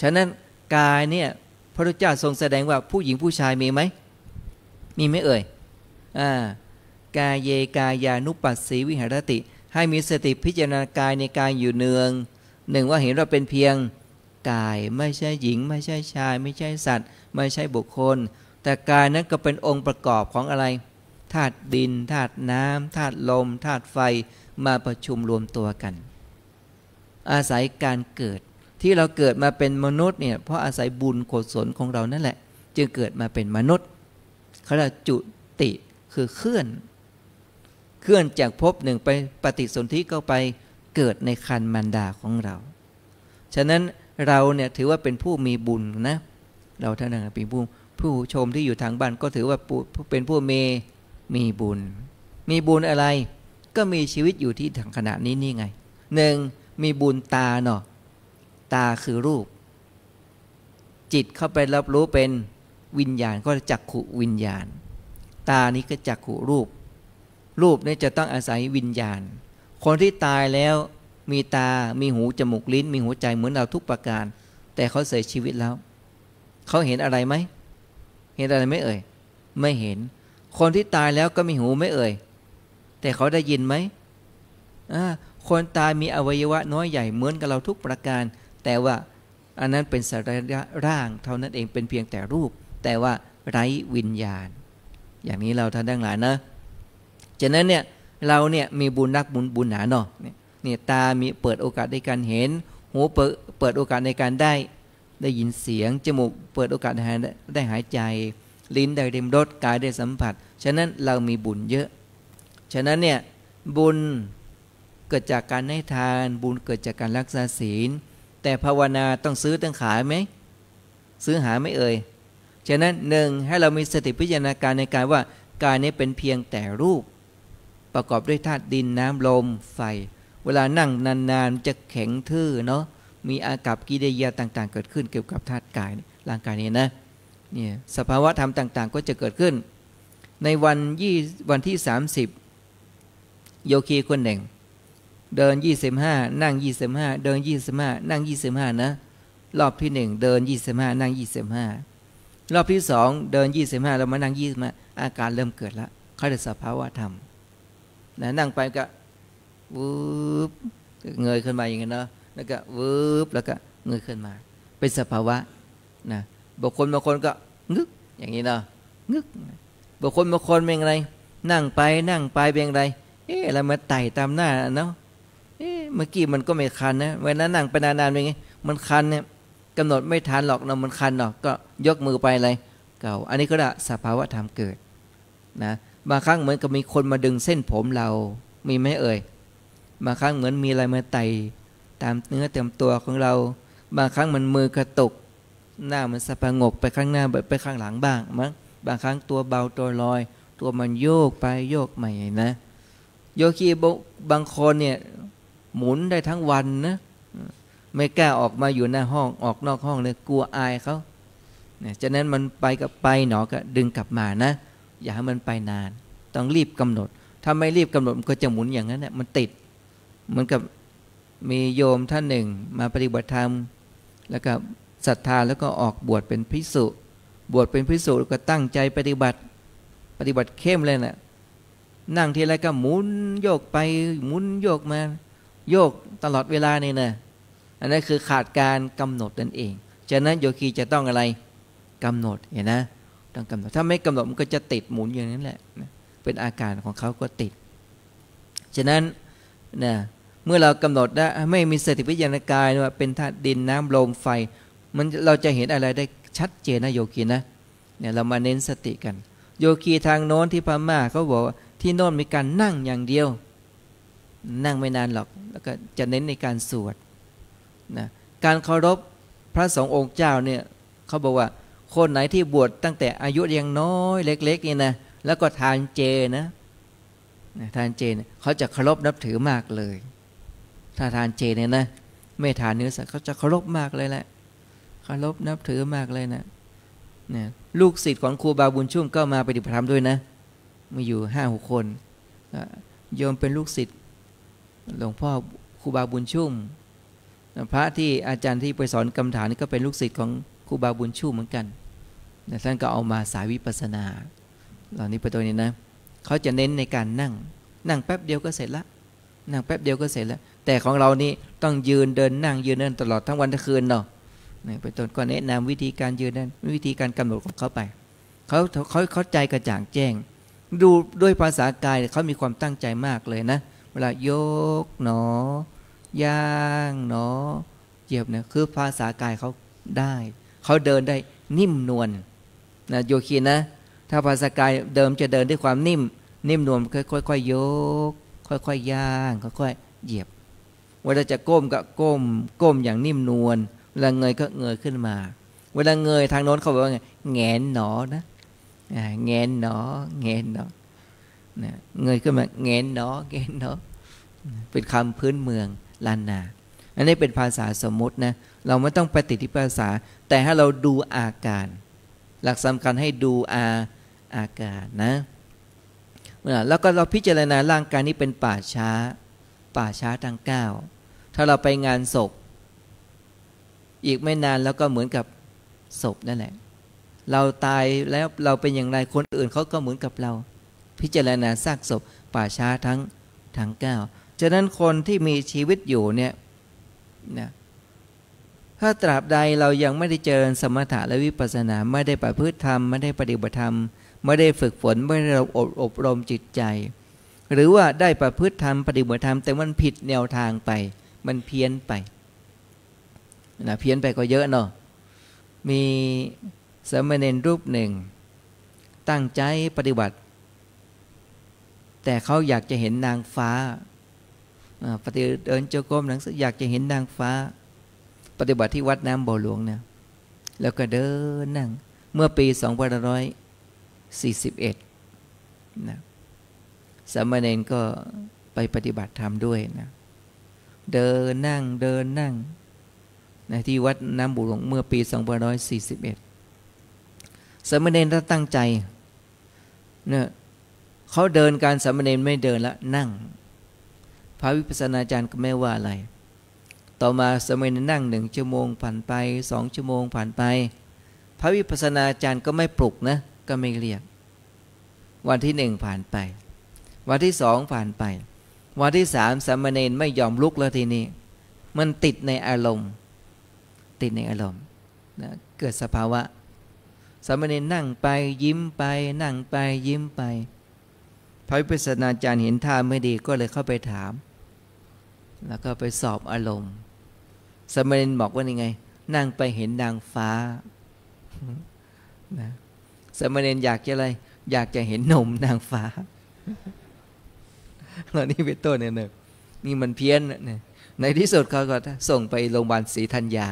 ฉะนั้นกายเนี่ยพระพุทธเจ้าทรงแสดงว่าผู้หญิงผู้ชายมีไหมมีไหมเอ่ยอ่ากายเยกายานุปัสสีวิหรติให้มีสติพิจารณากายในกายอยู่เนืองหนึ่งว่าเห็นว่าเป็นเพียงกายไม่ใช่หญิงไม่ใช่ชายไม่ใช่สัตว์ไม่ใช่บุคคลแต่กายนั้นก็เป็นองค์ประกอบของอะไรธาตุดินธาตุน้ำธาตุลมธาตุไฟมาประชุมรวมตัวกันอาศัยการเกิดที่เราเกิดมาเป็นมนุษย์เนี่ยเพราะอาศัยบุญกุศลของเรานั่นแหละจึงเกิดมาเป็นมนุษย์เขาเรียกจุติคือเคลื่อนเคลื่อนจากภพหนึ่งไปปฏิสนธิก็ไปเกิดในครรภ์มารดาของเราฉะนั้นเราเนี่ยถือว่าเป็นผู้มีบุญนะเราท่านทั้งหลายเป็นผู้ผู้ชมที่อยู่ทางบ้านก็ถือว่าเป็นผู้เมมีบุญมีบุญอะไรก็มีชีวิตอยู่ที่ขณะนี้นี่ไงหนึ่งมีบุญตาเนาะตาคือรูปจิตเข้าไปรับรู้เป็นวิญญาณก็จักขุวิญญาณตานี้ก็จักขุรูปรูปนี้จะต้องอาศัยวิญญาณคนที่ตายแล้วมีตามีหูจมูกลิ้นมีหัวใจเหมือนเราทุกประการแต่เขาเสียชีวิตแล้วเขาเห็นอะไรไหมเห็นอะไรไม่เอ่ยไม่เห็นคนที่ตายแล้วก็มีหูไม่เอ่ยแต่เขาได้ยินไหมคนตายมีอวัยวะน้อยใหญ่เหมือนกับเราทุกประการแต่ว่าอันนั้นเป็นสรีระร่างเท่านั้นเองเป็นเพียงแต่รูปแต่ว่าไร้วิญญาณอย่างนี้เราท่านทั้งหลายนะฉะนั้นเนี่ยเราเนี่ยมีบุญนักบุญบุญหนาเนาะเนี่ยตามีเปิดโอกาสในการเห็นหูเปิดเปิดโอกาสในการได้ได้ยินเสียงจมูกเปิดโอกาสได้หายใจลิ้นได้ริมรสกายได้สัมผัสฉะนั้นเรามีบุญเยอะฉะนั้นเนี่ยบุญเกิดจากการให้ทานบุญเกิดจากการรักษาศีลแต่ภาวนาต้องซื้อต้องขายไหมซื้อหาไม่เอ่ยฉะนั้นหนึ่งให้เรามีสติพิจารณาการในกายว่ากายนี้เป็นเพียงแต่รูปประกอบด้วยธาตุดินน้ำลมไฟเวลานั่งนานๆจะแข็งทื่อเนาะมีอากัปกิริยาต่างๆเกิดขึ้นเกี่ยวกับธาตุกายร่างกายนี้นะเนี่ยสภาวะธรรมต่างๆก็จะเกิดขึ้นในวันยี่วันที่สามสิบโยคีคนหนึ่งเดินยี่สิบห้านั่งยี่สิบห้าเดินยี่สิบห้านั่งยี่สิบห้านะรอบที่หนึ่งเดินยี่สิบห้านั่งยี่สิบห้ารอบที่สองเดินยี่สิบห้าแล้วมานั่งยี่สิบห้าอาการเริ่มเกิดละเขาเรียกสภาวะธรรมนะนั่งไปก็วืบเงยขึ้นมาอย่างเงี้ยเนาะแล้วก็วืบแล้วก็เงยขึ้นมาเป็นสภาวะนะบางคนบางคนก็งึกอย่างนี้เนาะงึกบางคนบางคนเป็นอะไรนั่งไปนั่งไปเป็นอะไรเอ๊ะเรามาไต่ตามหน้าเนาะเอ๊ะเมื่อกี้มันก็ไม่คันนะเวลานั่งไปนานๆเป็นไงมันคันเนี่ยกำหนดไม่ทันหรอกเนาะมันคันเนาะก็ยกมือไปอะไรเก่าอันนี้ก็ได้สภาวะธรรมเกิดนะบางครั้งเหมือนกับมีคนมาดึงเส้นผมเรามีไหมเอ่ยบางครั้งเหมือนมีอะไรมาไต่ตามเนื้อเต็มตัวของเราบางครั้งมันมือกระตุกหน้ามันสะพงกไปข้างหน้าไปข้างหลังบ้างมั้งบางครั้งตัวเบาตัวลอยตัวมันโยกไปโยกมาอย่างนะโยคีบางคนเนี่ยหมุนได้ทั้งวันนะไม่กล้าออกมาอยู่หน้าห้องออกนอกห้องเลยกลัวอายเขาเนี่ยฉะนั้นมันไปกับไปหนอก็ดึงกลับมานะอย่าให้มันไปนานต้องรีบกำหนดถ้าไม่รีบกำหนดมันก็จะหมุนอย่างนั้นแหละมันติดเหมือนกับมีโยมท่านหนึ่งมาปฏิบัติธรรมแล้วก็ศรัทธาแล้วก็ออกบวชเป็นภิกษุบวชเป็นภิกษุแล้วก็ตั้งใจปฏิบัติปฏิบัติเข้มเลยนะนั่งทีไรก็หมุนโยกไปหมุนโยกมาโยกตลอดเวลานี่นะอันนั้นคือขาดการกำหนดนั่นเองฉะนั้นโยคีจะต้องอะไรกำหนดเห็นนะต้องกำหนดถ้าไม่กำหนดมันก็จะติดหมุนอย่างนั้นแหละเป็นอาการของเขาก็ติดฉะนั้นนะ เมื่อเรากำหนดได้ไม่มีสติปัญญาในกายว่าเป็นธาตุดินน้ำลมไฟมันเราจะเห็นอะไรได้ชัดเจนนะโยคีนะเนี่ยเรามาเน้นสติกันโยคีทางโน้นที่พม่าเขาบอกว่าที่โน้นมีการนั่งอย่างเดียวนั่งไม่นานหรอกแล้วก็จะเน้นในการสวดนะการเคารพพระสงฆ์องค์เจ้าเนี่ยเขาบอกว่าคนไหนที่บวชตั้งแต่อายุยังน้อยเล็กๆนี่นะแล้วก็ทานเจนะทานเจเนี่ยเขาจะเคารพนับถือมากเลยถ้าทานเจเนี่ยนะไม่ทานเนื้อสัตว์เขาจะเคารพมากเลยแหละเคารพนับถือมากเลยนะเนี่ยลูกศิษย์ของครูบาบุญชุ่มก็มาปฏิบัติธรรมด้วยนะมีอยู่ห้าหกคนโยมเป็นลูกศิษย์หลวงพ่อครูบาบุญชุ่มพระที่อาจารย์ที่ไปสอนกรรมฐานนี่ก็เป็นลูกศิษย์ของครูบาบุญชุ่มเหมือนกันแต่ท่านก็เอามาสายวิปัสสนาเหล่านี้ประตูนี้นะเขาจะเน้นในการนั่งนั่งแป๊บเดียวก็เสร็จละนั่งแป๊บเดียวก็เสร็จแล้วแต่ของเรานี่ต้องยืนเดินนั่งยืนเดินตลอดทั้งวันทั้งคืนเนาะเป็นต้นก็แนะนำวิธีการยืนนั่นวิธีการกำหนดของเขาไปเขาเขาเข้าใจกระจ่างแจ้งดูด้วยภาษากายเขามีความตั้งใจมากเลยนะเวลายกหนอย่างหนอเหยียบเนี่ยคือภาษากายเขาได้เขาเดินได้นิ่มนวลนะโยคีนะถ้าภาษากายเดิมจะเดินด้วยความนิ่มนิ่มนวลค่อยๆยกค่อยๆย่างค่อยๆเหยียบเวลาจะก้มก็ก้มก้มอย่างนิ่มนวลเวลาเงยก็เงยขึ้นมาเวลาเงยทางโน้นเขาบอกว่าไงแงนหนอนะแงนหนอแงนหนอเงยขึ้นมาแงนหนอแงนหนอเป็นคำพื้นเมืองล้านนาอันนี้เป็นภาษาสมมตินะเราไม่ต้องปฏิทิภาษาแต่ให้เราดูอาการหลักสำคัญให้ดูอาอาการนะแล้วก็เราพิจารณาร่างกายนี้เป็นป่าช้าป่าช้าทางก้าวถ้าเราไปงานศพอีกไม่นานแล้วก็เหมือนกับศพนั่นแหละเราตายแล้วเราเป็นอย่างไรคนอื่นเขาก็เหมือนกับเราพิจารณาซากศพป่าช้าทั้งทางก้าวฉะนั้นคนที่มีชีวิตอยู่เนี่ยนะถ้าตราบใดเรายังไม่ได้เจริญสมถะและวิปัสสนาไม่ได้ประพฤติธรรมไม่ได้ปฏิบัติธรรมไม่ได้ฝึกฝนไม่ได้อบรมจิตใจหรือว่าได้ประพฤติธรรมปฏิบัติธรรมแต่มันผิดแนวทางไปมันเพี้ยนไปนะเพี้ยนไปก็เยอะเนาะมีสามเณรรูปหนึ่งตั้งใจปฏิบัติแต่เขาอยากจะเห็นนางฟ้าปฏิเดินเจ้าก้มหลังอยากจะเห็นนางฟ้าปฏิบัติที่วัดน้ำบ่อหลวงเนี่ยแล้วก็เดินนั่งเมื่อปีสองพันห้าร้อยสี่สิบเอ็ดนะสามเณรก็ไปปฏิบัติธรรมด้วยนะเดินนั่งเดินนั่งนะที่วัดน้ำบ่อหลวงเมื่อปีสองพันห้าร้อยสี่สิบเอ็ดสามเณรตั้งใจเนี่ยเขาเดินการสามเณรไม่เดินละนั่งพระวิปัสสนาจารย์ก็ไม่ว่าอะไรต่อมาสามเณรนั่งหนึ่งชั่วโมงผ่านไปสองชั่วโมงผ่านไปพระวิปัสสนาจารย์ก็ไม่ปลุกนะก็ไม่เรียกวันที่หนึ่งผ่านไปวันที่สองผ่านไปวันที่สามสามเณรไม่ยอมลุกแล้วทีนี้มันติดในอารมณ์ติดในอารมณ์นะเกิดสภาวะสามเณรนั่งไปยิ้มไปนั่งไปยิ้มไปพระวิปัสสนาจารย์เห็นท่าไม่ดีก็เลยเข้าไปถามแล้วก็ไปสอบอารมณ์สามเณรบอกว่ายังไงนั่งไปเห็นนางฟ้านะสามเณรอยากจะอะไรอยากจะเห็นนมนางฟ้าเรานี่เป็นต้นเนี่ยเนี่ยนี่มันเพี้ยนเนี่ยในที่สุดเขาก็ส่งไปโรงพยาบาลศรีธัญญา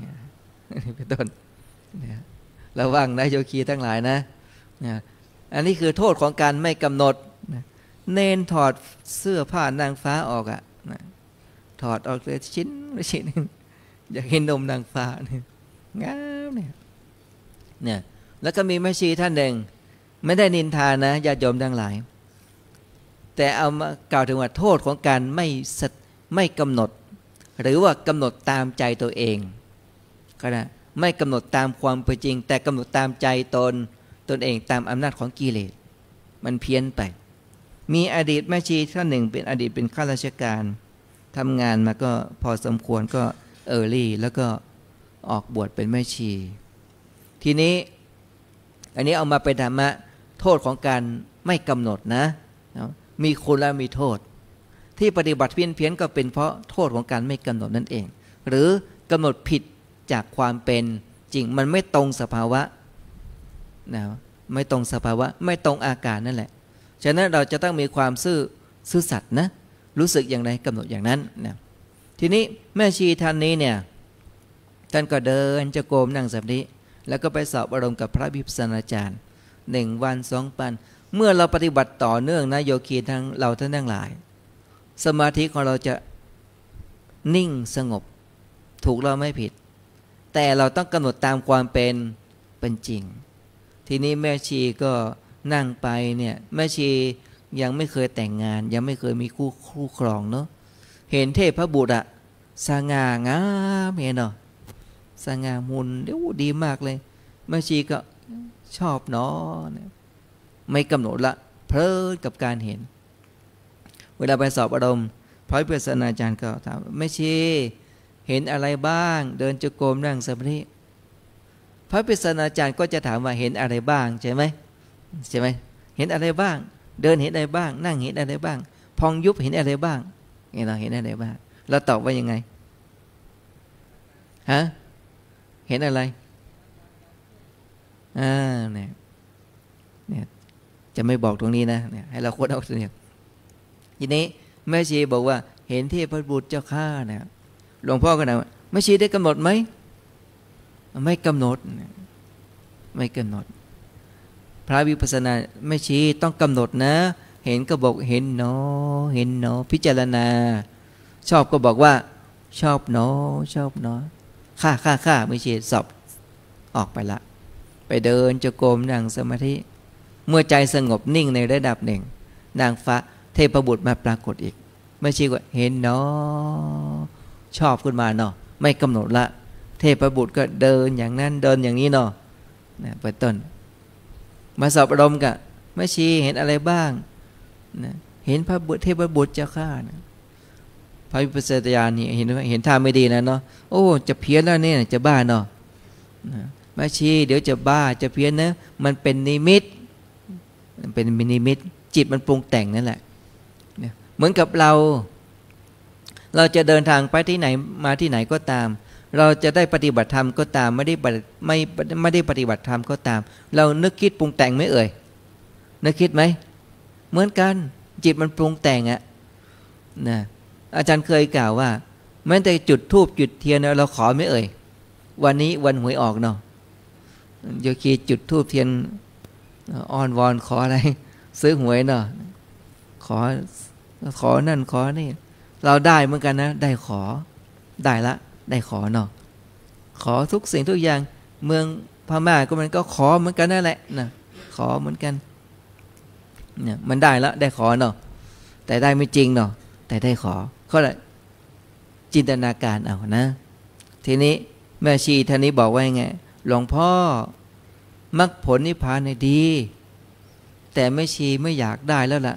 เนี่ยนี่เป็นต้นเนี่ยระวังนะโยคีทั้งหลายนะเนี่ยอันนี้คือโทษของการไม่กำหนดเนนถอดเสื้อผ้านางฟ้าออกอ่ะถอดออกเลยชิ้นละชิ้นอยากเห็นนมนางฟ้าเนี่ยงามเนี่ยเนี่ยแล้วก็มีแม่ชีท่านหนึ่งไม่ได้นินทานะญาติโยมทั้งหลายแต่เอามากล่าวถึงว่าโทษของการไม่ไม่กำหนดหรือว่ากำหนดตามใจตัวเองก็นะไม่กำหนดตามความเป็นจริงแต่กำหนดตามใจตนตนเองตามอำนาจของกิเลสมันเพี้ยนไปมีอดีตแม่ชีท่านหนึ่งเป็นอดีตเป็นข้าราชการทำงานมาก็พอสมควรก็เออรี่แล้วก็ออกบวชเป็นแม่ชีทีนี้อันนี้เอามาเป็นธรรมะโทษของการไม่กำหนดนะมีคุณและมีโทษ ที่ปฏิบัติเพี้ยนเพี้ยนก็เป็นเพราะโทษของการไม่กำหนดนั่นเองหรือกำหนดผิดจากความเป็นจริงมันไม่ตรงสภาวะนะไม่ตรงสภาวะไม่ตรงอาการนั่นแหละฉะนั้นเราจะต้องมีความซื่อซื่อสัตย์นะรู้สึกอย่างไรกำหนดอย่างนั้นนะทีนี้แม่ชีท่านนี้เนี่ยท่านก็เดินจะโกมนั่งสมาธิแล้วก็ไปสอบอารมณ์กับพระวิปัสสนาจารย์หนึ่งวันสองปันเมื่อเราปฏิบัติต่อเนื่องนะโยคีทั้งเราท่านทั้งหลายสมาธิของเราจะนิ่งสงบถูกเราไม่ผิดแต่เราต้องกำหนดตามความเป็นเป็นจริงทีนี้แม่ชีก็นั่งไปเนี่ยแม่ชียังไม่เคยแต่งงานยังไม่เคยมีคู่คู่ครองเนาะเห็นเทพบุตรอะสง่างามเห็นเนาะสง่ามุนเดี๋ยวดีมากเลยแม่ชีก็ชอบเนาะไม่กำหนดละเพลิดกับการเห็นเวลาไปสอบอารมณ์พระวิปัสสนาจารย์ก็ถามแม่ชีเห็นอะไรบ้างเดินจงกรมนั่งสมาธิพระวิปัสสนาจารย์ก็จะถามว่าเห็นอะไรบ้างใช่ไหมใช่ไหมเห็นอะไรบ้างเดินเห็นอะไรบ้างนั่งเห็นอะไรบ้างพองยุบเห็นอะไรบ้างเราเห็นอะไรบ้างเราตอบว่ายังไงฮะเห็นอะไรอ่าเนี่ยเนี่ยจะไม่บอกตรงนี้นะเนี่ยให้เราโคตรเอาเนี่ยทีนี้แม่ชีบอกว่าเห็นเทพบุตรเจ้าข้าเนี่ยหลวงพ่อก็ถามแม่ชีได้กำหนดไหมไม่กำหนดไม่กำหนดพระวิปัสสนาไม่ชี้ต้องกำหนดนะเห็นก็บอกเห็นเนาะเห็นเนาะพิจารณาชอบก็บอกว่าชอบเนาะชอบเนาะข้าข้าข้าไม่ชี้สอบออกไปละไปเดินจงกรมนั่งสมาธิเมื่อใจสงบนิ่งในระดับหนึ่งนางฟ้าเทพบุตรมาปรากฏอีกไม่ชี้ก็เห็นเนาะชอบขึ้นมาเนาะไม่กำหนดละเทพบุตรก็เดินอย่างนั้นเดินอย่างนี้เนาะไปต้นมาสอบอารมณ์กับแม่ชีเห็นอะไรบ้างนะเห็นพระเทพบุตรเจ้าข้านะพระวิปัสสนาญาณนี่เห็นเห็นท่าไม่ดีนะเนาะโอ้จะเพี้ยนแล้วเนี่ยจะบ้าเนาะแม่ชีเดี๋ยวจะบ้าจะเพี้ยนนะมันเป็นนิมิตมันเป็นมินิมิตจิตมันปรุงแต่งนั่นแหละเหมือนกับเราเราจะเดินทางไปที่ไหนมาที่ไหนก็ตามเราจะได้ปฏิบัติธรรมก็ตามไม่ได้ไม่ไม่ได้ปฏิบัติธรรมก็ตามเรานึกคิดปรุงแต่งไหมเอ่ยนึกคิดไหมเหมือนกันจิตมันปรุงแต่งอะนะอาจารย์เคยกล่าวว่าแม้แต่จุดธูปจุดเทียนเราขอไหมเอ่ยวันนี้วันหวยออกเนาะโยคีจุดธูปเทียนอ้อนวอนขออะไรซื้อหวยเนาะขอขอนั่นขอนี่เราได้เหมือนกันนะได้ขอได้ละได้ขอเนาะขอทุกสิ่งทุกอย่างเมืองพม่าก็มันก็ขอเหมือนกันนั่นแหละนะขอเหมือนกันเนี่ยมันได้แล้วได้ขอเนาะแต่ได้ไม่จริงเนาะแต่ได้ขอเขาเลยจินตนาการเอานะทีนี้แม่ชีท่านนี้บอกว่าไงหลวงพ่อมรรคผลนิพพานในดีแต่แม่ชีไม่อยากได้แล้วล่ะ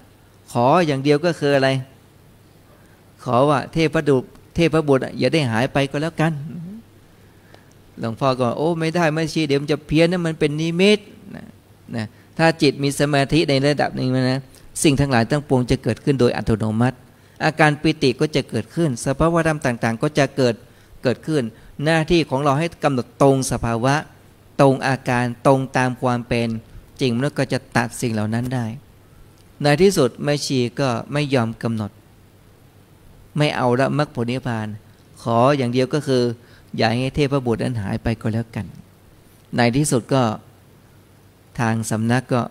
ขออย่างเดียวก็คืออะไรขอว่าเทพดุจเทพบุตรอย่าได้หายไปก็แล้วกันหลวงพ่อก็โอ้ไม่ได้ไม่ชี้เดี๋ยวมันจะเพี้ยนนะมันเป็นนิมิตนะนะถ้าจิตมีสมาธิในระดับหนึ่งนะสิ่งทั้งหลายทั้งปวงจะเกิดขึ้นโดยอัตโนมัติอาการปิติก็จะเกิดขึ้นสภาวะธรรมต่างๆก็จะเกิดเกิดขึ้นหน้าที่ของเราให้กำหนดตรงสภาวะตรงอาการตรงตามความเป็นจริงแล้วก็จะตัดสิ่งเหล่านั้นได้ในที่สุดแม่ชีก็ไม่ยอมกำหนดไม่เอาละมรรคผลนิพพานขออย่างเดียวก็คืออย่าให้เทพบุตรนั้นหายไปก็แล้วกันในที่สุดก็ทางสำนักก็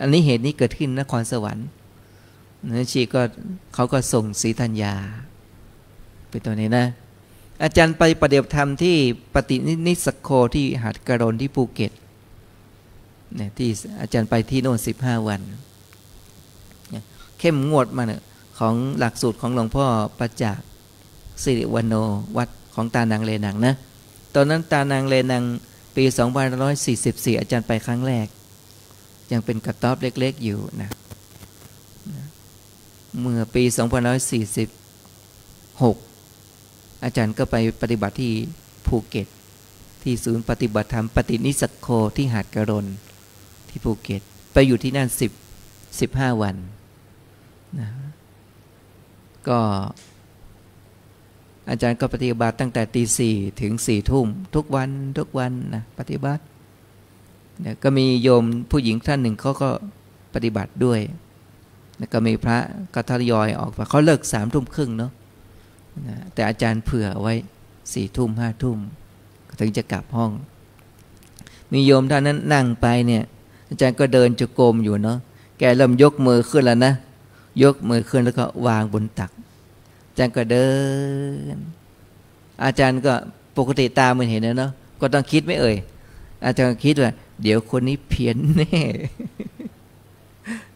อันนี้เหตุนี้เกิดขึ้นนครสวรรค์นั่นชีก็เขาก็ส่งศรีธัญญาเป็นตัวนี้นะอาจารย์ไปปฏิบัติธรรมที่ปฏินิสโคที่หาดกระโดนที่ภูเก็ตเนี่ยที่อาจารย์ไปที่โน่นสิบห้าวันเข้มงวดมาเนี่ยของหลักสูตรของหลวงพ่อประจักษ์สิริวันโนวัดของตานางเลนังนะตอนนั้นตานางเลนังปีสองพันห้าร้อยสี่สิบสี่อาจารย์ไปครั้งแรกยังเป็นกระต๊อบเล็กๆอยู่นะเมื่อปีสองพันห้าร้อยสี่สิบหกอาจารย์ก็ไปปฏิบัติที่ภูเก็ตที่ศูนย์ปฏิบัติธรรมปฏินิสโคที่หาดกระดนที่ภูเก็ตไปอยู่ที่นั่นสิบ สิบห้าวันนะ ก็อาจารย์ก็ปฏิบัติตั้งแต่ตีสี่ถึงสี่ทุ่มทุกวันทุกวันนะปฏิบัติเนี่ยก็มีโยมผู้หญิงท่านหนึ่งเขาก็ปฏิบัติด้วยแล้วก็มีพระก็ทยอยออกมาเขาเลิกสามทุ่มครึ่งเนาะแต่อาจารย์เผื่อไว้สี่ทุ่มห้าทุ่มถึงจะกลับห้องมีโยมท่านนั้นนั่งไปเนี่ยอาจารย์ก็เดินจุกรมอยู่เนาะแกเริ่มยกมือขึ้นแล้วนะยกมือขึ้นแล้วก็วางบนตักอาจารย์ก็เดินอาจารย์ก็ปกติตามันเห็นนะเนาะก็ต้องคิดไม่เอ่ยอาจารย์คิดว่าเดี๋ยวคนนี้เพี้ยนแน่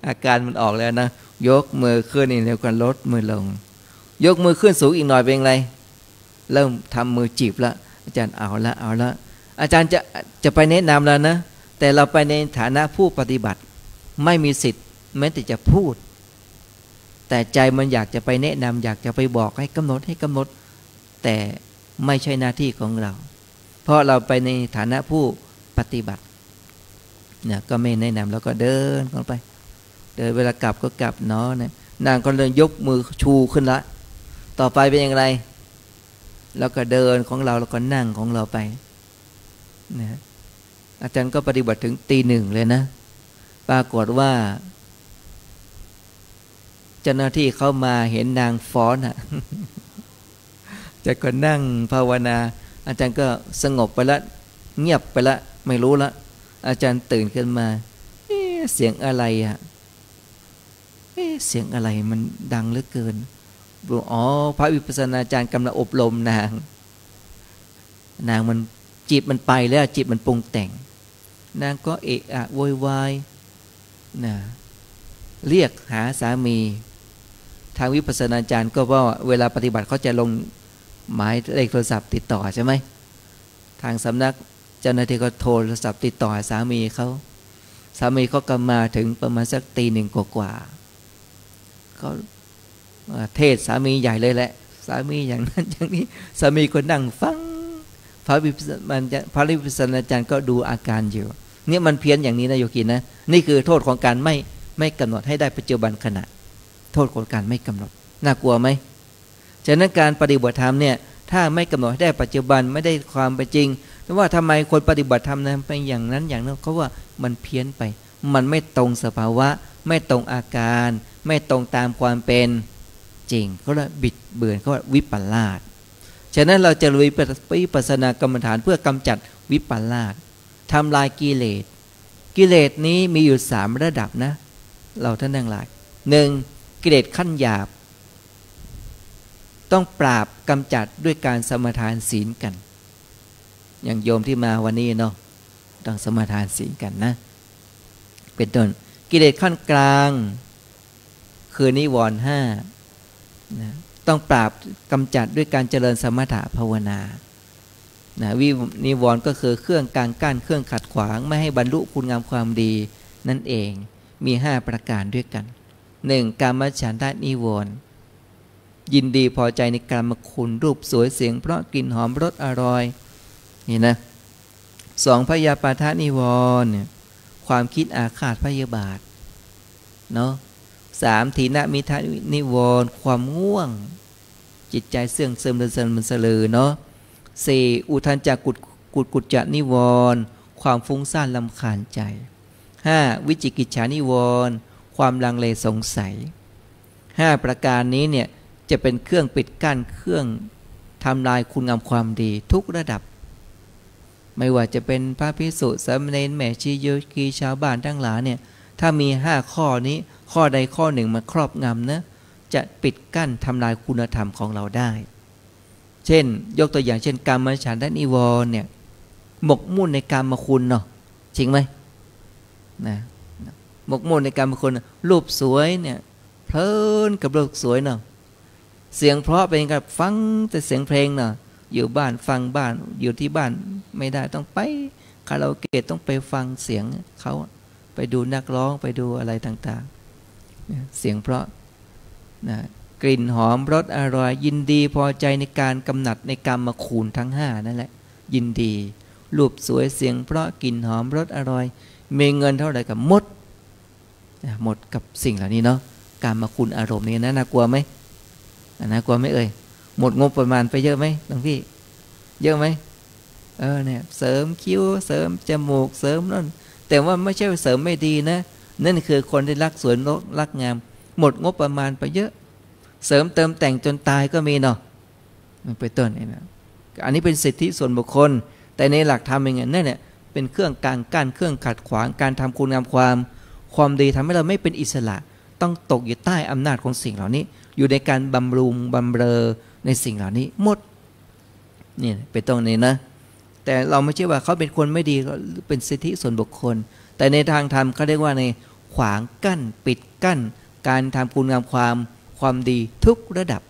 อาการมันออกแล้วนะยกมือขึ้นอีกแล้วก็ลดมือลงยกมือขึ้นสูงอีกหน่อยเป็นไรเริ่มทำมือจีบละอาจารย์เอาละเอาละอาจารย์จะจะไปแนะนำแล้วนะแต่เราไปในฐานะผู้ปฏิบัติไม่มีสิทธิ์แม้แต่จะพูดแต่ใจมันอยากจะไปแนะนำอยากจะไปบอกให้กำหนดให้กำหนดแต่ไม่ใช่หน้าที่ของเราเพราะเราไปในฐานะผู้ปฏิบัติเนี่ยก็ไม่แนะนำแล้วก็เดินกันไปเดินเวลากลับก็กลับเนาะนะนางก็เลยยกมือชูขึ้นละต่อไปเป็นอย่างไรแล้วก็เดินของเราแล้วก็นั่งของเราไปนะอาจารย์ก็ปฏิบัติถึงตีหนึ่งเลยนะปรากฏว่าเจ้าหน้าที่เข้ามาเห็นนางฟ้อนอ่ะอาจารย์ก็นั่งภาวนาอาจารย์ก็สงบไปละเงียบไปละไม่รู้ละอาจารย์ตื่นขึ้นมาเอ๊ะเสียงอะไรอ่ะเอ๊ะเสียงอะไรมันดังเหลือเกินอ๋อพระวิปัสสนาจารย์กำลังอบรมนางนางมันจิตมันไปแล้วจิตมันปรุงแต่งนางก็เอะอะโวยวายนะเรียกหาสามีทางวิปัสสนาจารย์ก็ว่าเวลาปฏิบัติเขาจะลงหมายเลขโทรศัพท์ติดต่อใช่ไหมทางสำนักเจ้าหน้าที่ก็โทรศัพท์ติดต่อสามีเขาสามีเขาก็มาถึงประมาณสักตีหนึ่งกว่าเขาเทศสามีใหญ่เลยแหละสามีอย่างนั้นอย่างนี้สามีก็นั่งฟังพระวิปัสสนาจารย์พระวิปัสสนาจารย์ก็ดูอาการอยู่เนี่ยมันเพี้ยนอย่างนี้นะโยคีนะนี่คือโทษของการไม่ไม่กำหนดให้ได้ปัจจุบันขณะโทษของการไม่กำหนดน่ากลัวไหมฉะนั้นการปฏิบัติธรรมเนี่ยถ้าไม่กำหนดให้ได้ปัจจุบันไม่ได้ความเป็นจริงแต่ว่าทำไมคนปฏิบัติธรรมนั้นไปอย่างนั้นอย่างนั้นเขาว่ามันเพี้ยนไปมันไม่ตรงสภาวะไม่ตรงอาการไม่ตรงตามความเป็นจริงเขาเรียกบิดเบือนเขาว่าวิปลาสฉะนั้นเราจะลุยวิปัสสนากรรมฐานเพื่อกำจัดวิปลาสทำลายกิเลสกิเลสนี้มีอยู่สามระดับนะเราท่านทั้งหลายหนึ่งกิเลสขั้นหยาบต้องปราบกำจัดด้วยการสมถานศีลกันอย่างโยมที่มาวันนี้เนาะต้องสมถานศีลกันนะเป็นต้นกิเลสขั้นกลางคือนิวรณ์ห้านะต้องปราบกำจัดด้วยการเจริญสมถะภาวนานะวินิวรณ์ก็คือเครื่องกลางกั้นเครื่องขัดขวางไม่ให้บรรลุคุณงามความดีนั่นเองมีห้าประการด้วยกันหนึ่งกามฉันทะนิวรณ์ยินดีพอใจในกามคุณรูปสวยเสียงเพราะกลิ่นหอมรสอร่อยนี่นะสองพยาปาทะนิวรณ์ความคิดอาฆาตพยาบาทเนาะสามถีนมิทะนิวรณ์ความง่วงจิตใจเสื่องซึมเดินเสนมันเสลือเนาะสี่อุทานจักกุดกุดกุจจะนิวรณ์ความฟุ้งซ่านรำคาญใจห้าวิจิกิจฉานิวรณ์ความลังเลสงสัยห้าประการนี้เนี่ยจะเป็นเครื่องปิดกั้นเครื่องทำลายคุณงามความดีทุกระดับไม่ว่าจะเป็นพระภิกษุสามเณรแม่ชีโยคีชาวบ้านทั้งหลายเนี่ยถ้ามีห้าข้อนี้ข้อใดข้อหนึ่งมาครอบงำนะจะปิดกั้นทำลายคุณธรรมของเราได้เช่นยกตัวอย่างเช่นกามฉันทะนิวรณ์เนี่ยหมกมุ่นในกามคุณเนาะจริงไหมนะหมกมุ่นในกามคุณรูปสวยเนี่ยเพลินกับรูปสวยเนาะเสียงเพราะเป็นกับฟังแต่เสียงเพลงเนาะอยู่บ้านฟังบ้านอยู่ที่บ้านไม่ได้ต้องไปคาราโอเกะต้องไปฟังเสียงเขาไปดูนักร้องไปดูอะไรต่างๆเสียงเพราะนะกลิ่นหอมรสอร่อยยินดีพอใจในการกำหนัดในกามคูณทั้งห้านั่นแหละยินดีรูปสวยเสียงเพราะกลิ่นหอมรสอร่อยมีเงินเท่าไหร่กับหมดหมดกับสิ่งเหล่านี้เนาะกามคุณอารมณ์นี้นะน่ากลัวไหม นะกลัวไม่เอ่ยหมดงบประมาณไปเยอะไหมหลวงพี่เยอะไหมเออเนี่ยเสริมคิ้วเสริมจมูกเสริมนั่นแต่ว่าไม่ใช่เสริมไม่ดีนะนั่นคือคนที่รักสวยรักงามหมดงบประมาณไปเยอะเสริมเติมแต่งจนตายก็มีเนาะมันไปต้นไอ้นะอันนี้เป็นสิทธิส่วนบุคคลแต่ในหลักธรรมอย่างนั้นเนี่ยเป็นเครื่องกลางกั้นเครื่องขัดขวางการทำคุณงามความความดีทำให้เราไม่เป็นอิสระต้องตกอยู่ใต้อำนาจของสิ่งเหล่านี้อยู่ในการบำรุงบำเรอในสิ่งเหล่านี้หมดนี่เป็นตรงนี้นะแต่เราไม่ใช่ว่าเขาเป็นคนไม่ดีเป็นสิทธิส่วนบุคคลแต่ในทางธรรมเขาเรียกว่าในขวางกั้นปิดกั้นการทำคุณงามความความดีทุกระดับ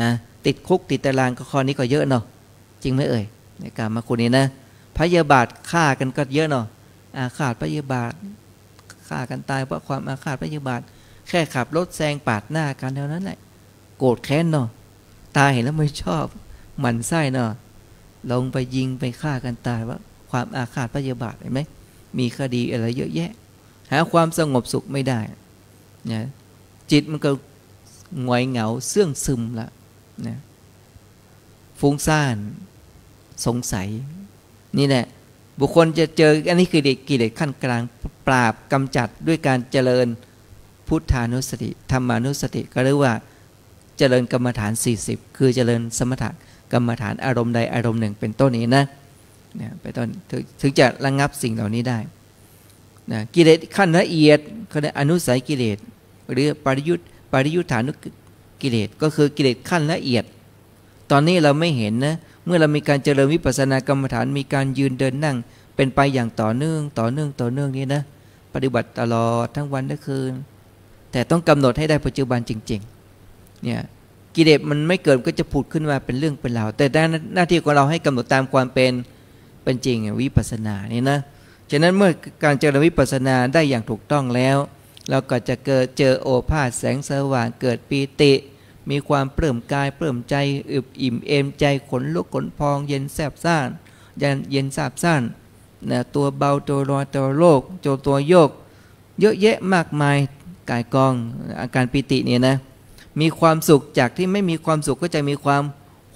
นะติดคุกติดตารางก็ข้อนี้ก็เยอะเนาะจริงไหมเอ่ยในการมาคุณนี้นะพยาบาทฆ่ากันก็เยอะเนาะอาฆาตพยาบาทฆ่ากันตายเพราะความอาฆาตพยาบาทแค่ขับรถแซงปาดหน้ากันเท่านั้นแหละโกรธแค้นเนาะตาเห็นแล้วไม่ชอบหมั่นไส้เนาะลงไปยิงไปฆ่ากันตายว่าความอาฆาตพยาบาทเห็นไหมมีคดีอะไรเยอะแยะหาความสงบสุขไม่ได้นะจิตมันก็หงอยเหงาเสื่องซึมละนะฟุ้งซ่านสงสัยนี่แหละบุคคลจะเจออันนี้คือเด็กกิเลสขั้นกลางปราบกำจัดด้วยการเจริญพุทธานุสติธรรมานุสติก็เรียกว่าเจริญกรรมฐานสี่สิบคือเจริญสมถะกรรมฐานอารมณ์ใดอารมณ์หนึ่งเป็นต้นนี้นะนะเป็นต้นถึงจะระงับสิ่งเหล่านี้ได้นะกิเลสขั้นละเอียดขั้นอนุสัยกิเลสหรือปริยุทธ์ปริยุทธานุกิเลสก็คือกิเลสขั้นละเอียดตอนนี้เราไม่เห็นนะเมื่อเรามีการเจริญวิปัสสนากรรมฐานมีการยืนเดินนั่งเป็นไปอย่างต่อเนื่องต่อเนื่องต่อเนื่องนี้นะปฏิบัติตลอดทั้งวันทั้งคืนแต่ต้องกำหนดให้ได้ปัจจุบันจริงๆเนี่ยกิเลสมันไม่เกิดก็จะผุดขึ้นมาเป็นเรื่องเป็นราวแต่หน้าที่ของเราให้กำหนดตามความเป็นเป็นจริงวิปัสสนานี่นะฉะนั้นเมื่อการเจริญวิปัสสนาได้อย่างถูกต้องแล้วเราก็จะเกิดเจอโอภาสแสงสว่างเกิดปีติมีความเปลื้มกายเปลื้มใจอึบอิ่มเอมใจขนลุกขนพองเย็นแสบซ่านเย็นซาบซ่านนะตัวเบาตัวลอยตัวโลกโจตัวโยกเยอะแยะมากมายกายกองอาการปีติเนี่ยนะมีความสุขจากที่ไม่มีความสุขก็จะมีความ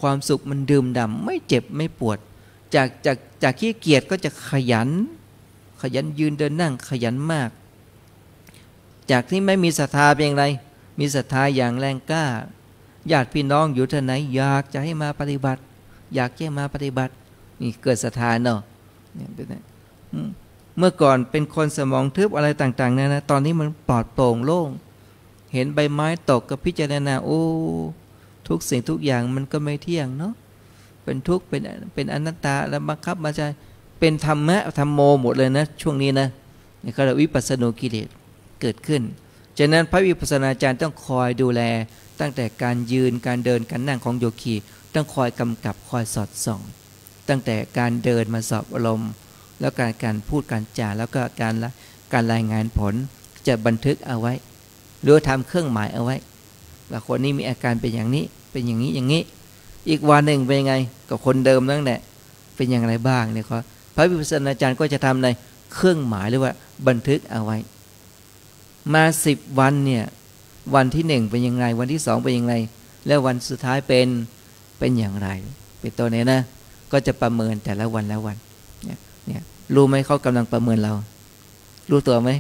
ความสุขมันดื่มด่ำไม่เจ็บไม่ปวดจากจากจากขี้เกียจก็จะขยันขยันยืนเดินนั่งขยันมากจากที่ไม่มีศรัทธาเป็นอย่างไรมีศรัทธาอย่างแรงกล้าญาติพี่น้องอยู่ที่ไหนอยากจะให้มาปฏิบัติอยากให้มาปฏิบัตินี่เกิดศรัทธาเนาะเมื่อก่อนเป็นคนสมองทึบอะไรต่างๆนะนะตอนนี้มันปลอดโปร่งโล่งเห็นใบไม้ตกกับพิจารณาโอ้ทุกสิ่งทุกอย่างมันก็ไม่เที่ยงเนาะเป็นทุกข์เป็นเป็นอนัตตาแล้วบังคับมาใจเป็นธรรมะธรรมโมหมดเลยนะช่วงนี้นะนี่ก็เรียกวิปัสสโนกิเลสเกิดขึ้นฉะนั้นพระวิปัสสนาจารย์ต้องคอยดูแลตั้งแต่การยืนการเดินการนั่งของโยคีต้องคอยกำกับคอยสอดส่องตั้งแต่การเดินมาสอบอารมณ์แล้วการการพูดการจาแล้วก็การการรายงานผลจะบันทึกเอาไว้หรือทำเครื่องหมายเอาไว้ว่าคนนี้มีอาการเป็นอย่างนี้เป็นอย่างนี้อย่างนี้อีกวันหนึ่งเป็นยังไงกับคนเดิมนั่นแหละเป็นอย่างไรบ้างเนี่ยครับพระวิปัสสนาจารย์ก็จะทำในเครื่องหมายหรือว่าบันทึกเอาไว้มาสิบวันเนี่ยวันที่หนึ่งเป็นยังไงวันที่สองเป็นยังไงแล้ววันสุดท้ายเป็นเป็นอย่างไรเป็นตัวนี้นะก็จะประเมินแต่ละวันละวันเนี่ยเนี่ยรู้ไหมเขากำลังประเมินเรารู้ตัวไหม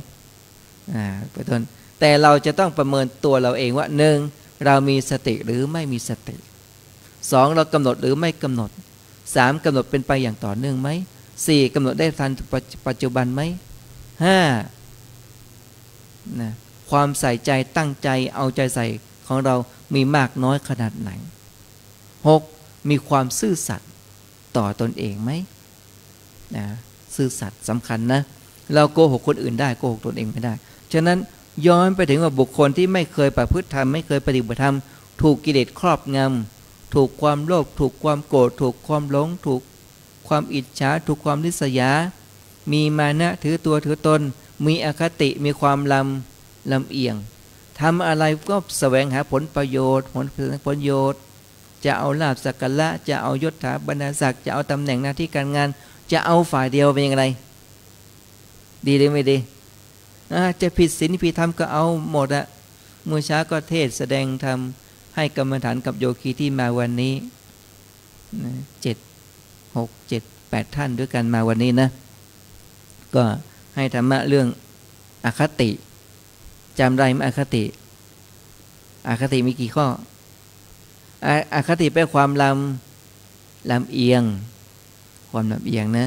อ่าเป็นต้นแต่เราจะต้องประเมินตัวเราเองว่าหนึ่งเรามีสติหรือไม่มีสติสองเรากำหนดหรือไม่กำหนดสามกำหนดเป็นไปอย่างต่อเนื่องไหมสี่กำหนดได้ทันปัจจุบันไหมห้านะความใส่ใจตั้งใจเอาใจใส่ของเรามีมากน้อยขนาดไหนหกมีความซื่อสัตย์ต่อตนเองไหมนะซื่อสัตย์สำคัญนะเราโกหกคนอื่นได้โกหกตนเองไม่ได้ฉะนั้นย้อนไปถึงว่าบุคคลที่ไม่เคยประพฤติธรรมไม่เคยปฏิบัติธรรมถูกกิเลสครอบงำถูกความโลภถูกความโกรธถูกความหลงถูกความอิจฉาถูกความริษยามีมานะถือตัวถือตนมีอคติมีความลำลำเอียงทำอะไรก็แสวงหาผลประโยชน์ผลประโยชน์จะเอาลาภสักการะจะเอายศถาบรรดาศักดิ์จะเอาตำแหน่งหน้าที่การงานจะเอาฝ่ายเดียวเป็นยังไงดีหรือไม่ดีจะผิดศีลผิดธรรมก็เอาหมดอะเมื่อเช้าก็เทศแสดงธรรม ให้กรรมฐานกับโยคีที่มาวันนี้เจ็ดหกเจ็ดแปดท่านด้วยกันมาวันนี้นะก็ให้ธรรมะเรื่องอคติจำได้ไหมอคติอคติมีกี่ข้ออคติเป็นความลำลำเอียงความลำเอียงนะ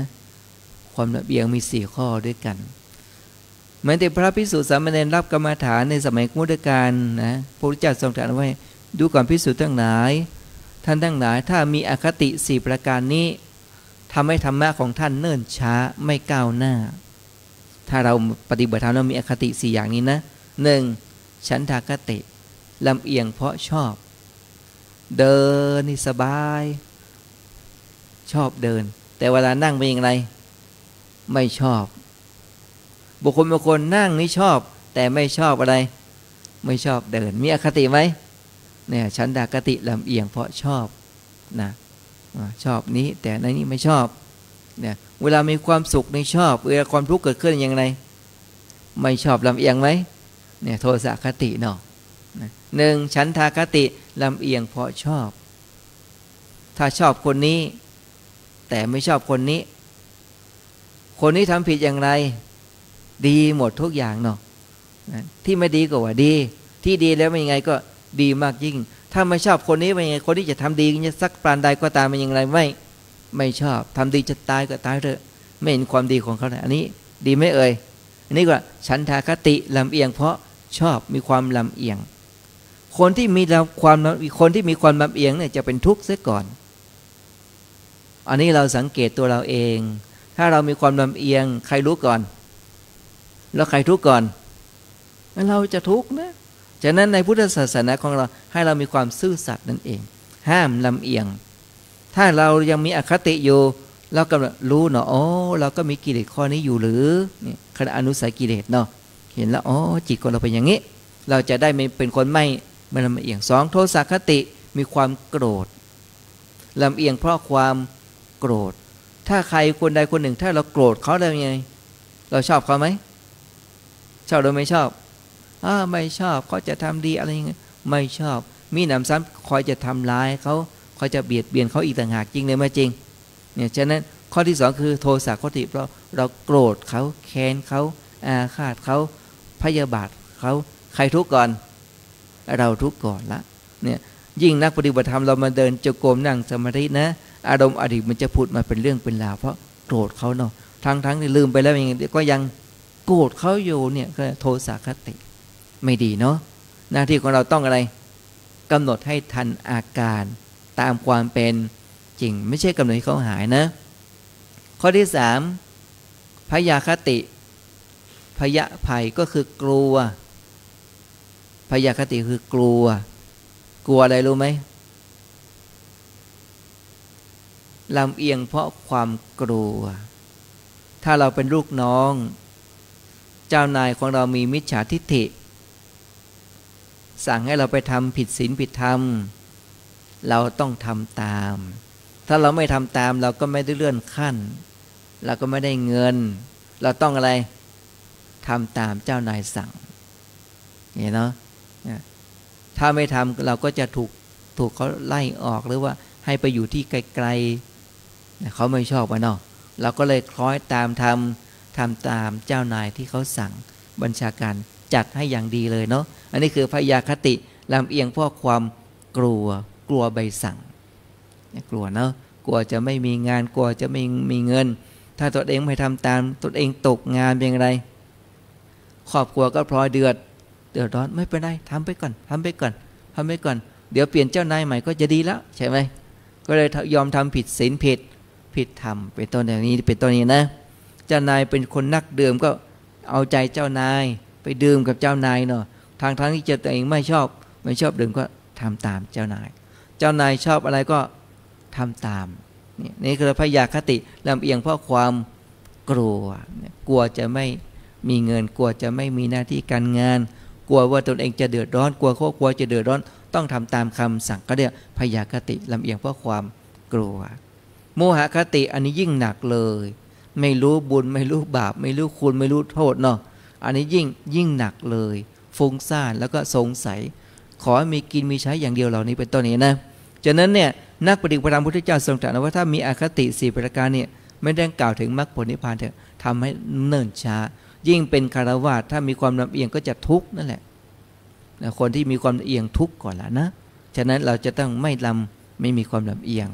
ความลำเอียงมีสี่ข้อด้วยกันเหมือนแต่พระภิกษุสามเณรรับกรรมฐานในสมัยพุทธกาลนะพระพุทธเจ้าทรงตรัสไว้ดูก่อนภิกษุทั้งหลายท่านทั้งหลายถ้ามีอคติสี่ประการนี้ทำให้ธรรมะของท่านเนิ่นช้าไม่ก้าวหน้าถ้าเราปฏิบัติธรรมแล้วมีอคติสี่อย่างนี้นะหนึ่งฉันทาคติลำเอียงเพราะชอบเดินนี่สบายชอบเดินแต่เวลานั่งเป็นอย่างไรไม่ชอบบุคคลบางคนนั่งนี่ชอบแต่ไม่ชอบอะไรไม่ชอบเดินมีอคติไหมเนี่ยฉันทาคติลำเอียงเพราะชอบนะชอบนี้แต่ในนี้ไม่ชอบเนี่ยเวลามีความสุขนี่ชอบเวลาความทุกข์เกิดขึ้นอย่างไรไม่ชอบลำเอียงไหมเนี่ยโทสะคติเนาะหนึ่งฉันทาคติลำเอียงเพราะชอบถ้าชอบคนนี้แต่ไม่ชอบคนนี้คนนี้ทำผิดอย่างไรดีหมดทุกอย่างเนาะที่ไม่ดีก็ว่าดีที่ดีแล้วเป็นยังไงก็ดีมากยิ่งถ้าไม่ชอบคนนี้เป็นยังไงคนที่จะทำดีจะสักปานใดก็ตามเป็นยังไงไม่ไม่ชอบทำดีจะตายก็ตายเถอะไม่เห็นความดีของเขาเลยอันนี้ดีไม่เอ่ยอันนี้ก็ฉันทาคติลำเอียงเพราะชอบมีความลำเอียงคนที่มีความคนที่มีความลำเอียงเนี่ยจะเป็นทุกข์เสียก่อนอันนี้เราสังเกตตัวเราเองถ้าเรามีความลำเอียงใครรู้ก่อนแล้วใครทุกข์ก่อนเราจะทุกข์นะฉะนั้นในพุทธศาสนาของเราให้เรามีความซื่อสัตย์นั่นเองห้ามลำเอียงถ้าเรายังมีอคติอยู่เรากำลังรู้เนาะอ๋อเราก็มีกิเลสข้อนี้อยู่หรือนี่ขณะอนุสัยกิเลสเนาะเห็นแล้วอ๋อจิตของเราเป็นอย่างนี้เราจะได้ไม่เป็นคนไม่ไม่ลำเอียงสองโทสะคติมีความโกรธลำเอียงเพราะความโกรธถ้าใครคนใดคนหนึ่งถ้าเราโกรธเขาได้ยังไงเราชอบเขาไหมชอบหรือไม่ชอบอ้าไม่ชอบเขาจะทำดีอะไรยังไงไม่ชอบมีหนำซ้ำคอยจะทำร้ายเขาคอยจะเบียดเบียนเขาอีกต่างหากจริงเลยไหมจริงเนี่ยฉะนั้นข้อที่สองคือโทสะคติเพราะเราโกรธเขาแค้นเขาอาฆาตเขาพยาบาทเขาใครทุกข์ก่อนเราทุกข์ก่อนละเนี่ยยิ่งนักปฏิบัติธรรมเรามาเดินจงกรมนั่งสมาธินะอารมณ์อดีตมันจะผุดมาเป็นเรื่องเป็นราวเพราะโกรธเขาเนาะทั้งๆที่ลืมไปแล้วยังก็ยังโกรธเขาอยู่เนี่ยก็โทสะคติไม่ดีเนาะหน้าที่ของเราต้องอะไรกำหนดให้ทันอาการตามความเป็นจริงไม่ใช่กำหนดให้เขาหายนะข้อที่สามพยาคติพยาภัยก็คือกลัวพยาคติคือกลัวกลัวอะไรรู้ไหมลำเอียงเพราะความกลัวถ้าเราเป็นลูกน้องเจ้านายของเรามีมิจฉาทิฏฐิสั่งให้เราไปทำผิดศีลผิดธรรมเราต้องทำตามถ้าเราไม่ทำตามเราก็ไม่ได้เลื่อนขั้นเราก็ไม่ได้เงินเราต้องอะไรทำตามเจ้านายสั่งเห็นเนาะถ้าไม่ทำเราก็จะถูกถูกเขาไล่ออกหรือว่าให้ไปอยู่ที่ไกลๆเขาไม่ชอบเนาะเราก็เลยคล้อยตามทำทำตามเจ้านายที่เขาสั่งบัญชาการจัดให้อย่างดีเลยเนาะอันนี้คือพยาคติลำเอียงเพราะความกลัวกลัวใบสั่งกลัวเนาะกลัวจะไม่มีงานกลัวจะไม่มีเงินถ้าตัวเองไม่ทำตามตัวเองตกงานเป็นไรครอบครัวก็พลอยเดือดเดือดร้อนไม่เป็นไรทำไปก่อนทำไปก่อนทำไปก่อนเดี๋ยวเปลี่ยนเจ้านายใหม่ก็จะดีแล้วใช่ไหมก็เลยยอมทำผิดศีลผิดผิดธรรมเป็นต้นอย่างนี้เป็นต้นนี้นะเจ้านายเป็นคนนักดื่มก็เอาใจเจ้านายไปดื่มกับเจ้านายเนาะทางทางที่จะตัวเองไม่ชอบไม่ชอบดื่มก็ทำตามเจ้านายเจ้านายชอบอะไรก็ทำตามนี่นี่คือพยาคติลำเอียงเพราะความกลัวกลัวจะไม่มีเงินกลัวจะไม่มีหน้าที่การงานกลัวว่าตนเองจะเดือดร้อนกลัวครอบครัวจะเดือดร้อนต้องทำตามคำสั่งก็เรียกพยาคติลำเอียงเพราะความกลัวโมหคติอันนี้ยิ่งหนักเลยไม่รู้บุญไม่รู้บาปไม่รู้คุณไม่รู้โทษเนาะอันนี้ยิ่งยิ่งหนักเลยฟุ้งซ่านแล้วก็สงสัย ขอให้มีกินมีใช้อย่างเดียวเหล่านี้เป็นต้นนี้นะฉะนั้นเนี่ยนักปฏิบัติธรรมพุทธเจ้าทรงตรัสว่าถ้ามีอคติสี่ประการเนี่ยไม่ได้กล่าวถึงมรรคผลนิพพานเถอะทำให้เนิ่นช้ายิ่งเป็นคารวะถ้ามีความลำเอียงก็จะทุกข์นั่นแหละคนที่มีความลำเอียงทุกข์ก่อนละนะฉะนั้นเราจะต้องไม่ลำไม่มีความลำเอียง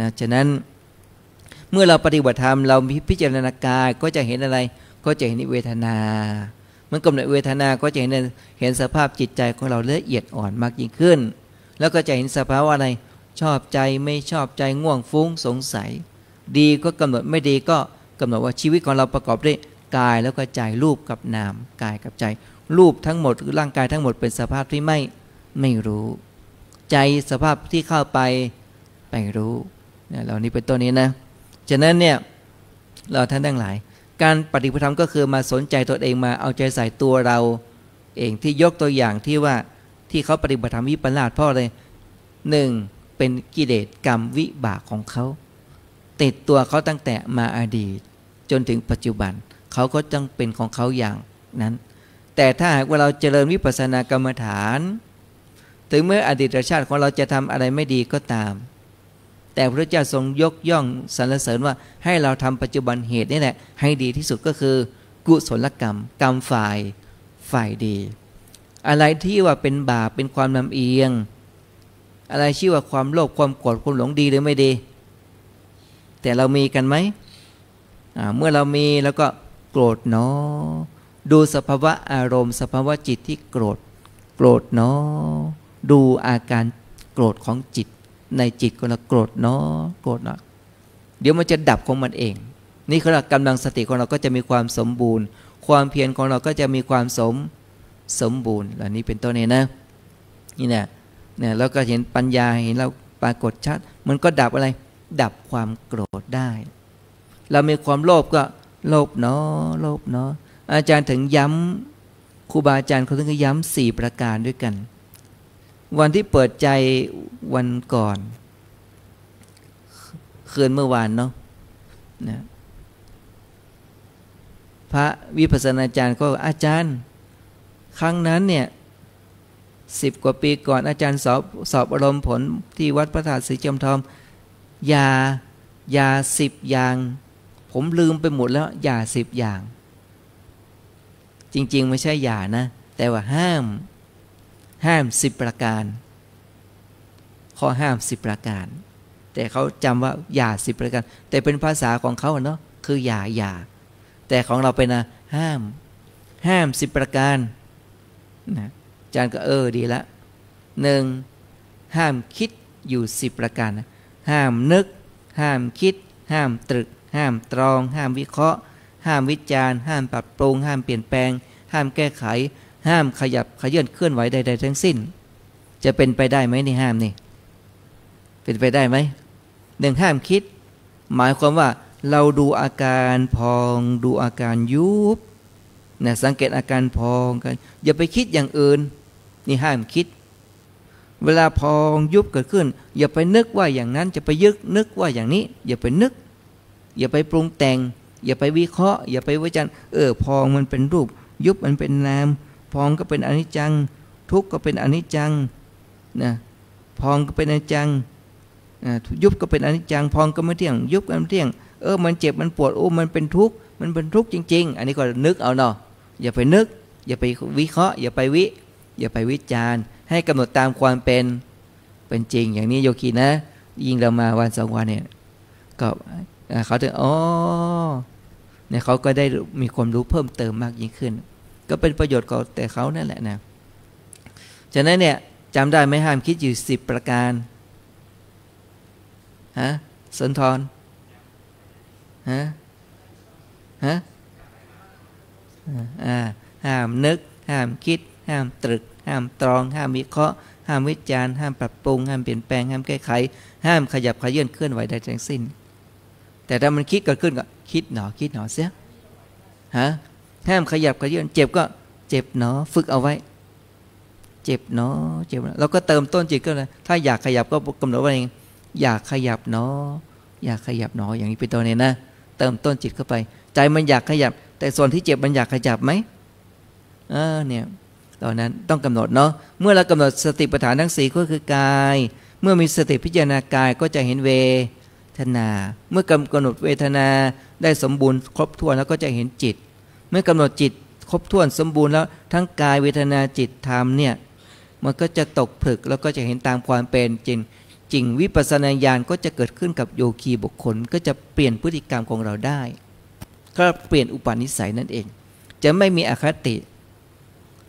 นะฉะนั้นเมื่อเราปฏิบัติธรรมเราพิจารณากายก็จะเห็นอะไรก็จะเห็นเวทนาเมื่อกำหนดเวทนาก็จะเห็นเห็นสภาพจิตใจของเราละเอียดอ่อนมากยิ่งขึ้นแล้วก็จะเห็นสภาวะอะไรชอบใจไม่ชอบใจง่วงฟุ้งสงสัยดีก็กำหนดไม่ดีก็กำหนดว่าชีวิตของเราประกอบด้วยกายแล้วก็ใจรูปกับนามกายกับใจรูปทั้งหมดร่างกายทั้งหมดเป็นสภาพที่ไม่ไม่รู้ใจสภาพที่เข้าไปไปรู้เนี่ยเหล่านี้เป็นต้นนี้นะฉะนั้นเนี่ยเราท่านทั้งหลายการปฏิบัติธรรมก็คือมาสนใจตัวเองมาเอาใจใส่ตัวเราเองที่ยกตัวอย่างที่ว่าที่เขาปฏิบัติธรรมวิปลาสเพราะอะไรหนึ่งเป็นกิเลสกรรมวิบากของเขาติดตัวเขาตั้งแต่มาอดีตจนถึงปัจจุบันเขาก็จังเป็นของเขาอย่างนั้นแต่ถ้าหากว่าเราเจริญวิปัสสนากรรมฐานถึงเมื่ออดีตชาติของเราจะทำอะไรไม่ดีก็ตามแต่พระเจ้าทรงยกย่องสรรเสริญว่าให้เราทำปัจจุบันเหตุนี่แหละให้ดีที่สุดก็คือกุศลกรรมกรรมฝ่ายฝ่ายดีอะไรที่ว่าเป็นบาปเป็นความลำเอียงอะไรชื่อว่าความโลภความโกรธความหลงดีหรือไม่ดีแต่เรามีกันไหมเมื่อเรามีแล้วก็โกรธเนาะดูสภาวะอารมณ์สภาวะจิตที่โกรธโกรธเนาะดูอาการโกรธของจิตในจิตของเราโกรธเนาะโกรธเนาะเดี๋ยวมันจะดับของมันเองนี่คือหลักกำลังสติของเราก็จะมีความสมบูรณ์ความเพียรของเราก็จะมีความสมสมบูรณ์เหล่านี้เป็นต้นเนี่ยนะนี่เนี่ยเนี่ยเราก็เห็นปัญญาเห็นเราปรากฏชัดมันก็ดับอะไรดับความโกรธได้เรามีความโลภก็โลภเนาะโลภเนาะอาจารย์ถึงย้ำครูบาอาจารย์เขาถึงย้ำสี่ประการด้วยกันวันที่เปิดใจวันก่อนคืนเมื่อวานเนาะนะพระวิปัสสนาจารย์ก็อาจารย์ครั้งนั้นเนี่ยสิบกว่าปีก่อนอาจารย์สอบสอบอารมณ์ผลที่วัดพระธาตุศรีจอมทองยายาสิบอย่างผมลืมไปหมดแล้วยาสิบอย่างจริงๆไม่ใช่ยานะแต่ว่าห้ามห้ามสิบประการข้อห้ามสิบประการแต่เขาจำว่ายาสิบประการแต่เป็นภาษาของเขาเนาะคือยายาแต่ของเราเป็นนะห้ามห้ามสิบประการนะอาจารย์ก็เออดีละหนึ่งห้ามคิดอยู่สิบประการนะห้ามนึกห้ามคิดห้ามตรึกห้ามตรองห้ามวิเคราะห์ห้ามวิจารณ์ห้ามปรับปรุงห้ามเปลี่ยนแปลงห้ามแก้ไขห้ามขยับขยื่นเคลื่อนไหวใดๆทั้งสิ้นจะเป็นไปได้ไหมนี่ห้ามนี่เป็นไปได้ไหมหนึ่งห้ามคิดหมายความว่าเราดูอาการพองดูอาการยุบนะสังเกตอาการพองกันอย่าไปคิดอย่างอื่นนี่ห้ามคิดเวลาพองยุบเกิดขึ้นอย่าไปนึกว่าอย่างนั้นจะไปยึกนึกว่าอย่างนี้อย่าไปนึกอย่าไปปรุงแต่งอย่าไปวิเคราะห์อย่าไปวิจารณ์เออพองมันเป็นรูปยุบมันเป็นนามพองก็เป็นอนิจจังทุกข์ก็เป็นอนิจจังนะพองก็เป็นอนิจจังยุบก็เป็นอนิจจังพองก็ไม่เที่ยงยุบก็ไม่เที่ยงเออมันเจ็บมันปวดโอ้มันเป็นทุกข์มันเป็นทุกข์จริงๆอันนี้ก็นึกเอาเนาะอย่าไปนึกอย่าไปวิเคราะห์อย่าไปวิอย่าไปวิจารณ์ให้กำหนดตามความเป็นเป็นจริงอย่างนี้โยคีนะยิ่งเรามาวันสองวันเนี่ยก็เขาถึงอ๋อเนี่ยเขาก็ได้มีความรู้เพิ่มเติมมากยิ่งขึ้นก็เป็นประโยชน์กับแต่เขานั่นแหละนะฉะนั้นเนี่ยจำได้ไหมห้ามคิดอยู่สิบประการฮะสุนทรฮะฮะอ่าห้ามนึกห้ามคิดห้ามตรึกห้ามตรองห้ามวิเคราะห์ห้ามวิจารณ์ห้ามปรับปรุงห้ามเปลี่ยนแปลงห้ามแก้ไขห้ามขยับขยื่นเคลื่อนไหวใดทั้งสิ้นแต่ถ้ามันคิดเกิดขึ้นก็คิดหนอคิดหนอเสียฮะห้ามขยับขยื่นเจ็บก็เจ็บหนอฝึกเอาไว้เจ็บหนอเจ็บเราก็เติมต้นจิตก็เลยถ้าอยากขยับก็กำหนดไว้เองอยากขยับหนออยากขยับหนออย่างนี้เป็นตัวเนี่ยนะเติมต้นจิตเข้าไปใจมันอยากขยับแต่ส่วนที่เจ็บมันอยากขยับไหมเออเนี่ย ตอนนั้นต้องกำหนดเนาะเมื่อเรากำหนดสติปัฏฐานทั้งสี่ก็คือกายเมื่อมีสติพิจารณากายก็จะเห็นเวทนาเมื่อกำหนดเวทนาได้สมบูรณ์ครบถ้วนแล้วก็จะเห็นจิตเมื่อกำหนดจิตครบถ้วนสมบูรณ์แล้วทั้งกายเวทนาจิตธรรมเนี่ยมันก็จะตกผลึกแล้วก็จะเห็นตามความเป็นจริงจริงวิปัสสนาญาณก็จะเกิดขึ้นกับโยคีบุคคลก็จะเปลี่ยนพฤติกรรมของเราได้ก็เปลี่ยนอุปนิสัยนั่นเองจะไม่มีอคติ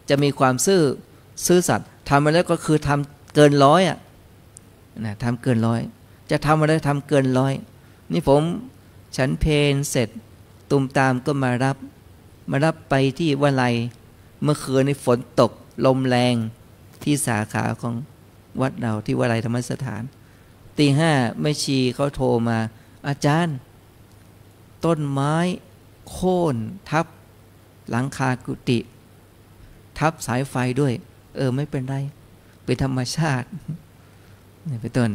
จะมีความซื่อซื่อสัตย์ทำมาแล้วก็คือทำเกินร้อยอ่ะนะทำเกินร้อยจะทำมาแล้วทำเกินร้อยนี่ผมฉันเพนเสร็จตุมตามก็มารับมารับไปที่วลัยเมื่อคืนในฝนตกลมแรงที่สาขาของวัดเราที่วลัยธรรมสถานตีห้าแม่ชีเขาโทรมาอาจารย์ต้นไม้โค่นทับหลังคากุฏิทับสายไฟด้วยเออไม่เป็นไรเป็นธรรมชาตินี่เป็นต้น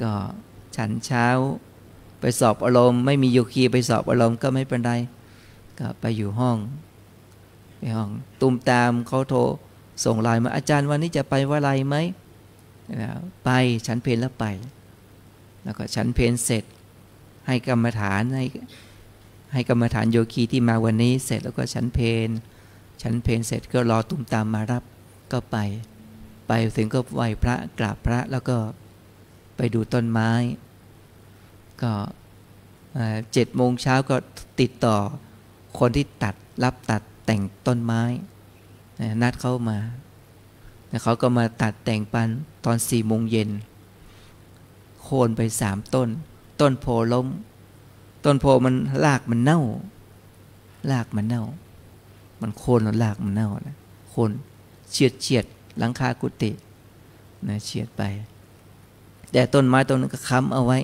ก็ฉันเช้าไปสอบอารมณ์ไม่มีโยคีไปสอบอารมณ์ก็ไม่เป็นไรก็ไปอยู่ห้องไปห้องตุมตามเขาโทรส่งไลน์มาอาจารย์วันนี้จะไปวลัยไหมไปฉันเพลแล้วไปแล้วก็ฉันเพลเสร็จให้กรรมฐานให้ให้กรรมฐานโยคีที่มาวันนี้เสร็จแล้วก็ฉันเพลฉันเพลเสร็จก็รอตุมตามมารับก็ไปไปถึงก็ไหว้พระกราบพระแล้วก็ไปดูต้นไม้ก็เจ็ดโมงเช้าก็ติดต่อคนที่ตัดรับตัดแต่งต้นไม้นัดเข้ามาเขาก็มาตัดแต่งปันตอนสี่โมงเย็นโค่นไปสามต้นต้นโพล้มต้นโพมันรากมันเน่ารากมันเน่ามันโค่นแล้วรากมันเน่านะโค่นเฉียดเฉียดหลังคากุฏินะเฉียดไปแต่ต้นไม้ต้นนั้นก็ค้ำเอาไว้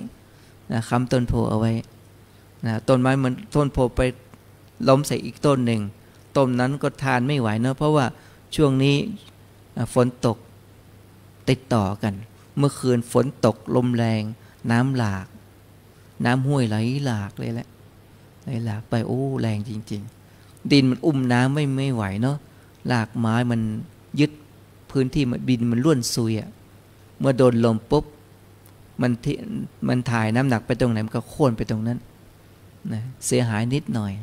นะค้ำต้นโพเอาไว้นะต้นไม้มันต้นโพไปล้มใส่อีกต้นหนึ่งต้นนั้นก็ทานไม่ไหวเนาะเพราะว่าช่วงนี้ฝนตกติดต่อกันเมื่อคืนฝนตกลมแรงน้ำหลากน้ำห้วยไหลหลากเลยแหละไหลหลากไปโอ้แรงจริงๆดินมันอุ้มน้ำไม่ไม่ไหวเนาะหลากไม้มันยึดพื้นที่มันดินมันล้วนซุยอะเมื่อโดนลมปุ๊บมันมันถ่ายน้ำหนักไปตรงไหนมันก็โค่นไปตรงนั้นนะเสียหายนิดหน่อย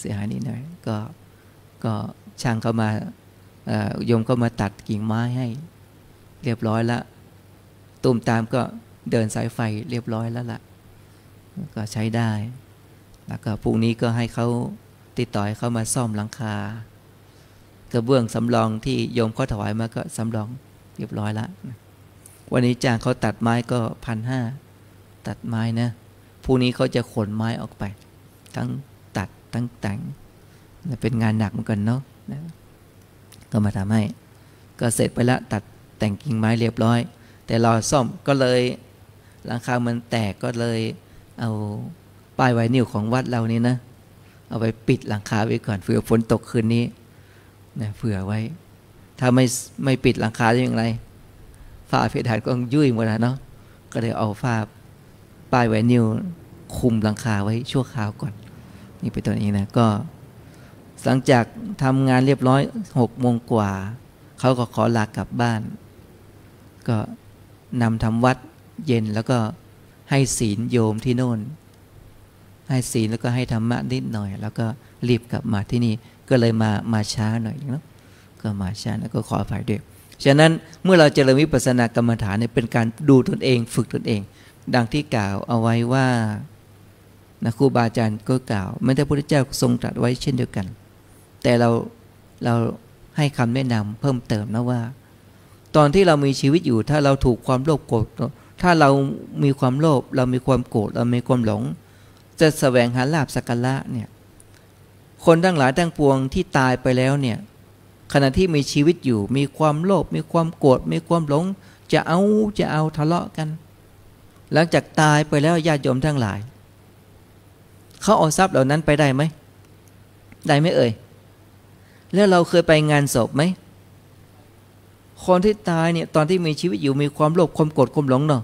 เสียหายนิดหน่อยก็ก็ช่างเขามาโยมก็มาตัดกิ่งไม้ให้เรียบร้อยละตุ่มตามก็เดินสายไฟเรียบร้อยแล้วละก็ใช้ได้แล้วก็พรุ่งนี้ก็ให้เขาติดต่อให้เขามาซ่อมหลังคากระเบื้องสำรองที่โยมเขาถวายมาก็สำรองเรียบร้อยละวันนี้จ้างเขาตัดไม้ก็พันห้าตัดไม้นะพรุ่งนี้เขาจะขนไม้ออกไปทั้งตัดทั้งแต่งเป็นงานหนักเหมือนกันเนาะก็มาทำให้ก็เสร็จไปละตัดแต่งกิ่งไม้เรียบร้อยแต่เราซ่อมก็เลยหลังคามันแตกก็เลยเอาป้ายไวนิลของวัดเรานี่นะเอาไปปิดหลังคาไว้ก่อนเผื่อฝนตกคืนนี้นะเผื่อไว้ถ้าไม่ไม่ปิดหลังคาจะอย่างไรฝ้าเพดานก็ยุ่ยหมดแล้วเนาะก็เลยเอาฝ้าป้ายไวนิลคุมหลังคาไว้ชั่วคราวก่อนนี่เป็นตัวนี้นะก็หลังจากทำงานเรียบร้อยหกโมงกว่าเขาก็ขอลากลับบ้านก็นำทำวัดเย็นแล้วก็ให้ศีลโยมที่โน่นให้ศีลแล้วก็ให้ธรรมะนิดหน่อยแล้วก็รีบกลับมาที่นี่ก็เลยมามาช้าหน่อยนะก็มาช้าแล้วก็ขออภัยด้วยฉะนั้นเมื่อเราเจริญวิปัสสนากรรมฐานเนี่ยเป็นการดูตนเองฝึกตนเองดังที่กล่าวเอาไว้ว่านะครูบาอาจารย์ก็กล่าวแม้แต่พระพุทธเจ้าทรงตรัสไว้เช่นเดียวกันแต่เราเราให้คำแนะนำเพิ่มเติมนะว่าตอนที่เรามีชีวิตอยู่ถ้าเราถูกความโลภโกรธถ้าเรามีความโลภเรามีความโกรธเรามีความหลงจะแสวงหาลาภสักการะเนี่ยคนทั้งหลายทั้งปวงที่ตายไปแล้วเนี่ยขณะที่มีชีวิตอยู่มีความโลภมีความโกรธมีความหลงจะเอาจะเอาทะเลาะกันหลังจากตายไปแล้วญาติโยมทั้งหลายเขาเอาทรัพย์เหล่านั้นไปได้ไหมได้ไหมเอ่ยแล้วเราเคยไปงานศพไหมคนที่ตายเนี่ยตอนที่มีชีวิตอยู่มีความโลภความโกรธความหลงเนาะ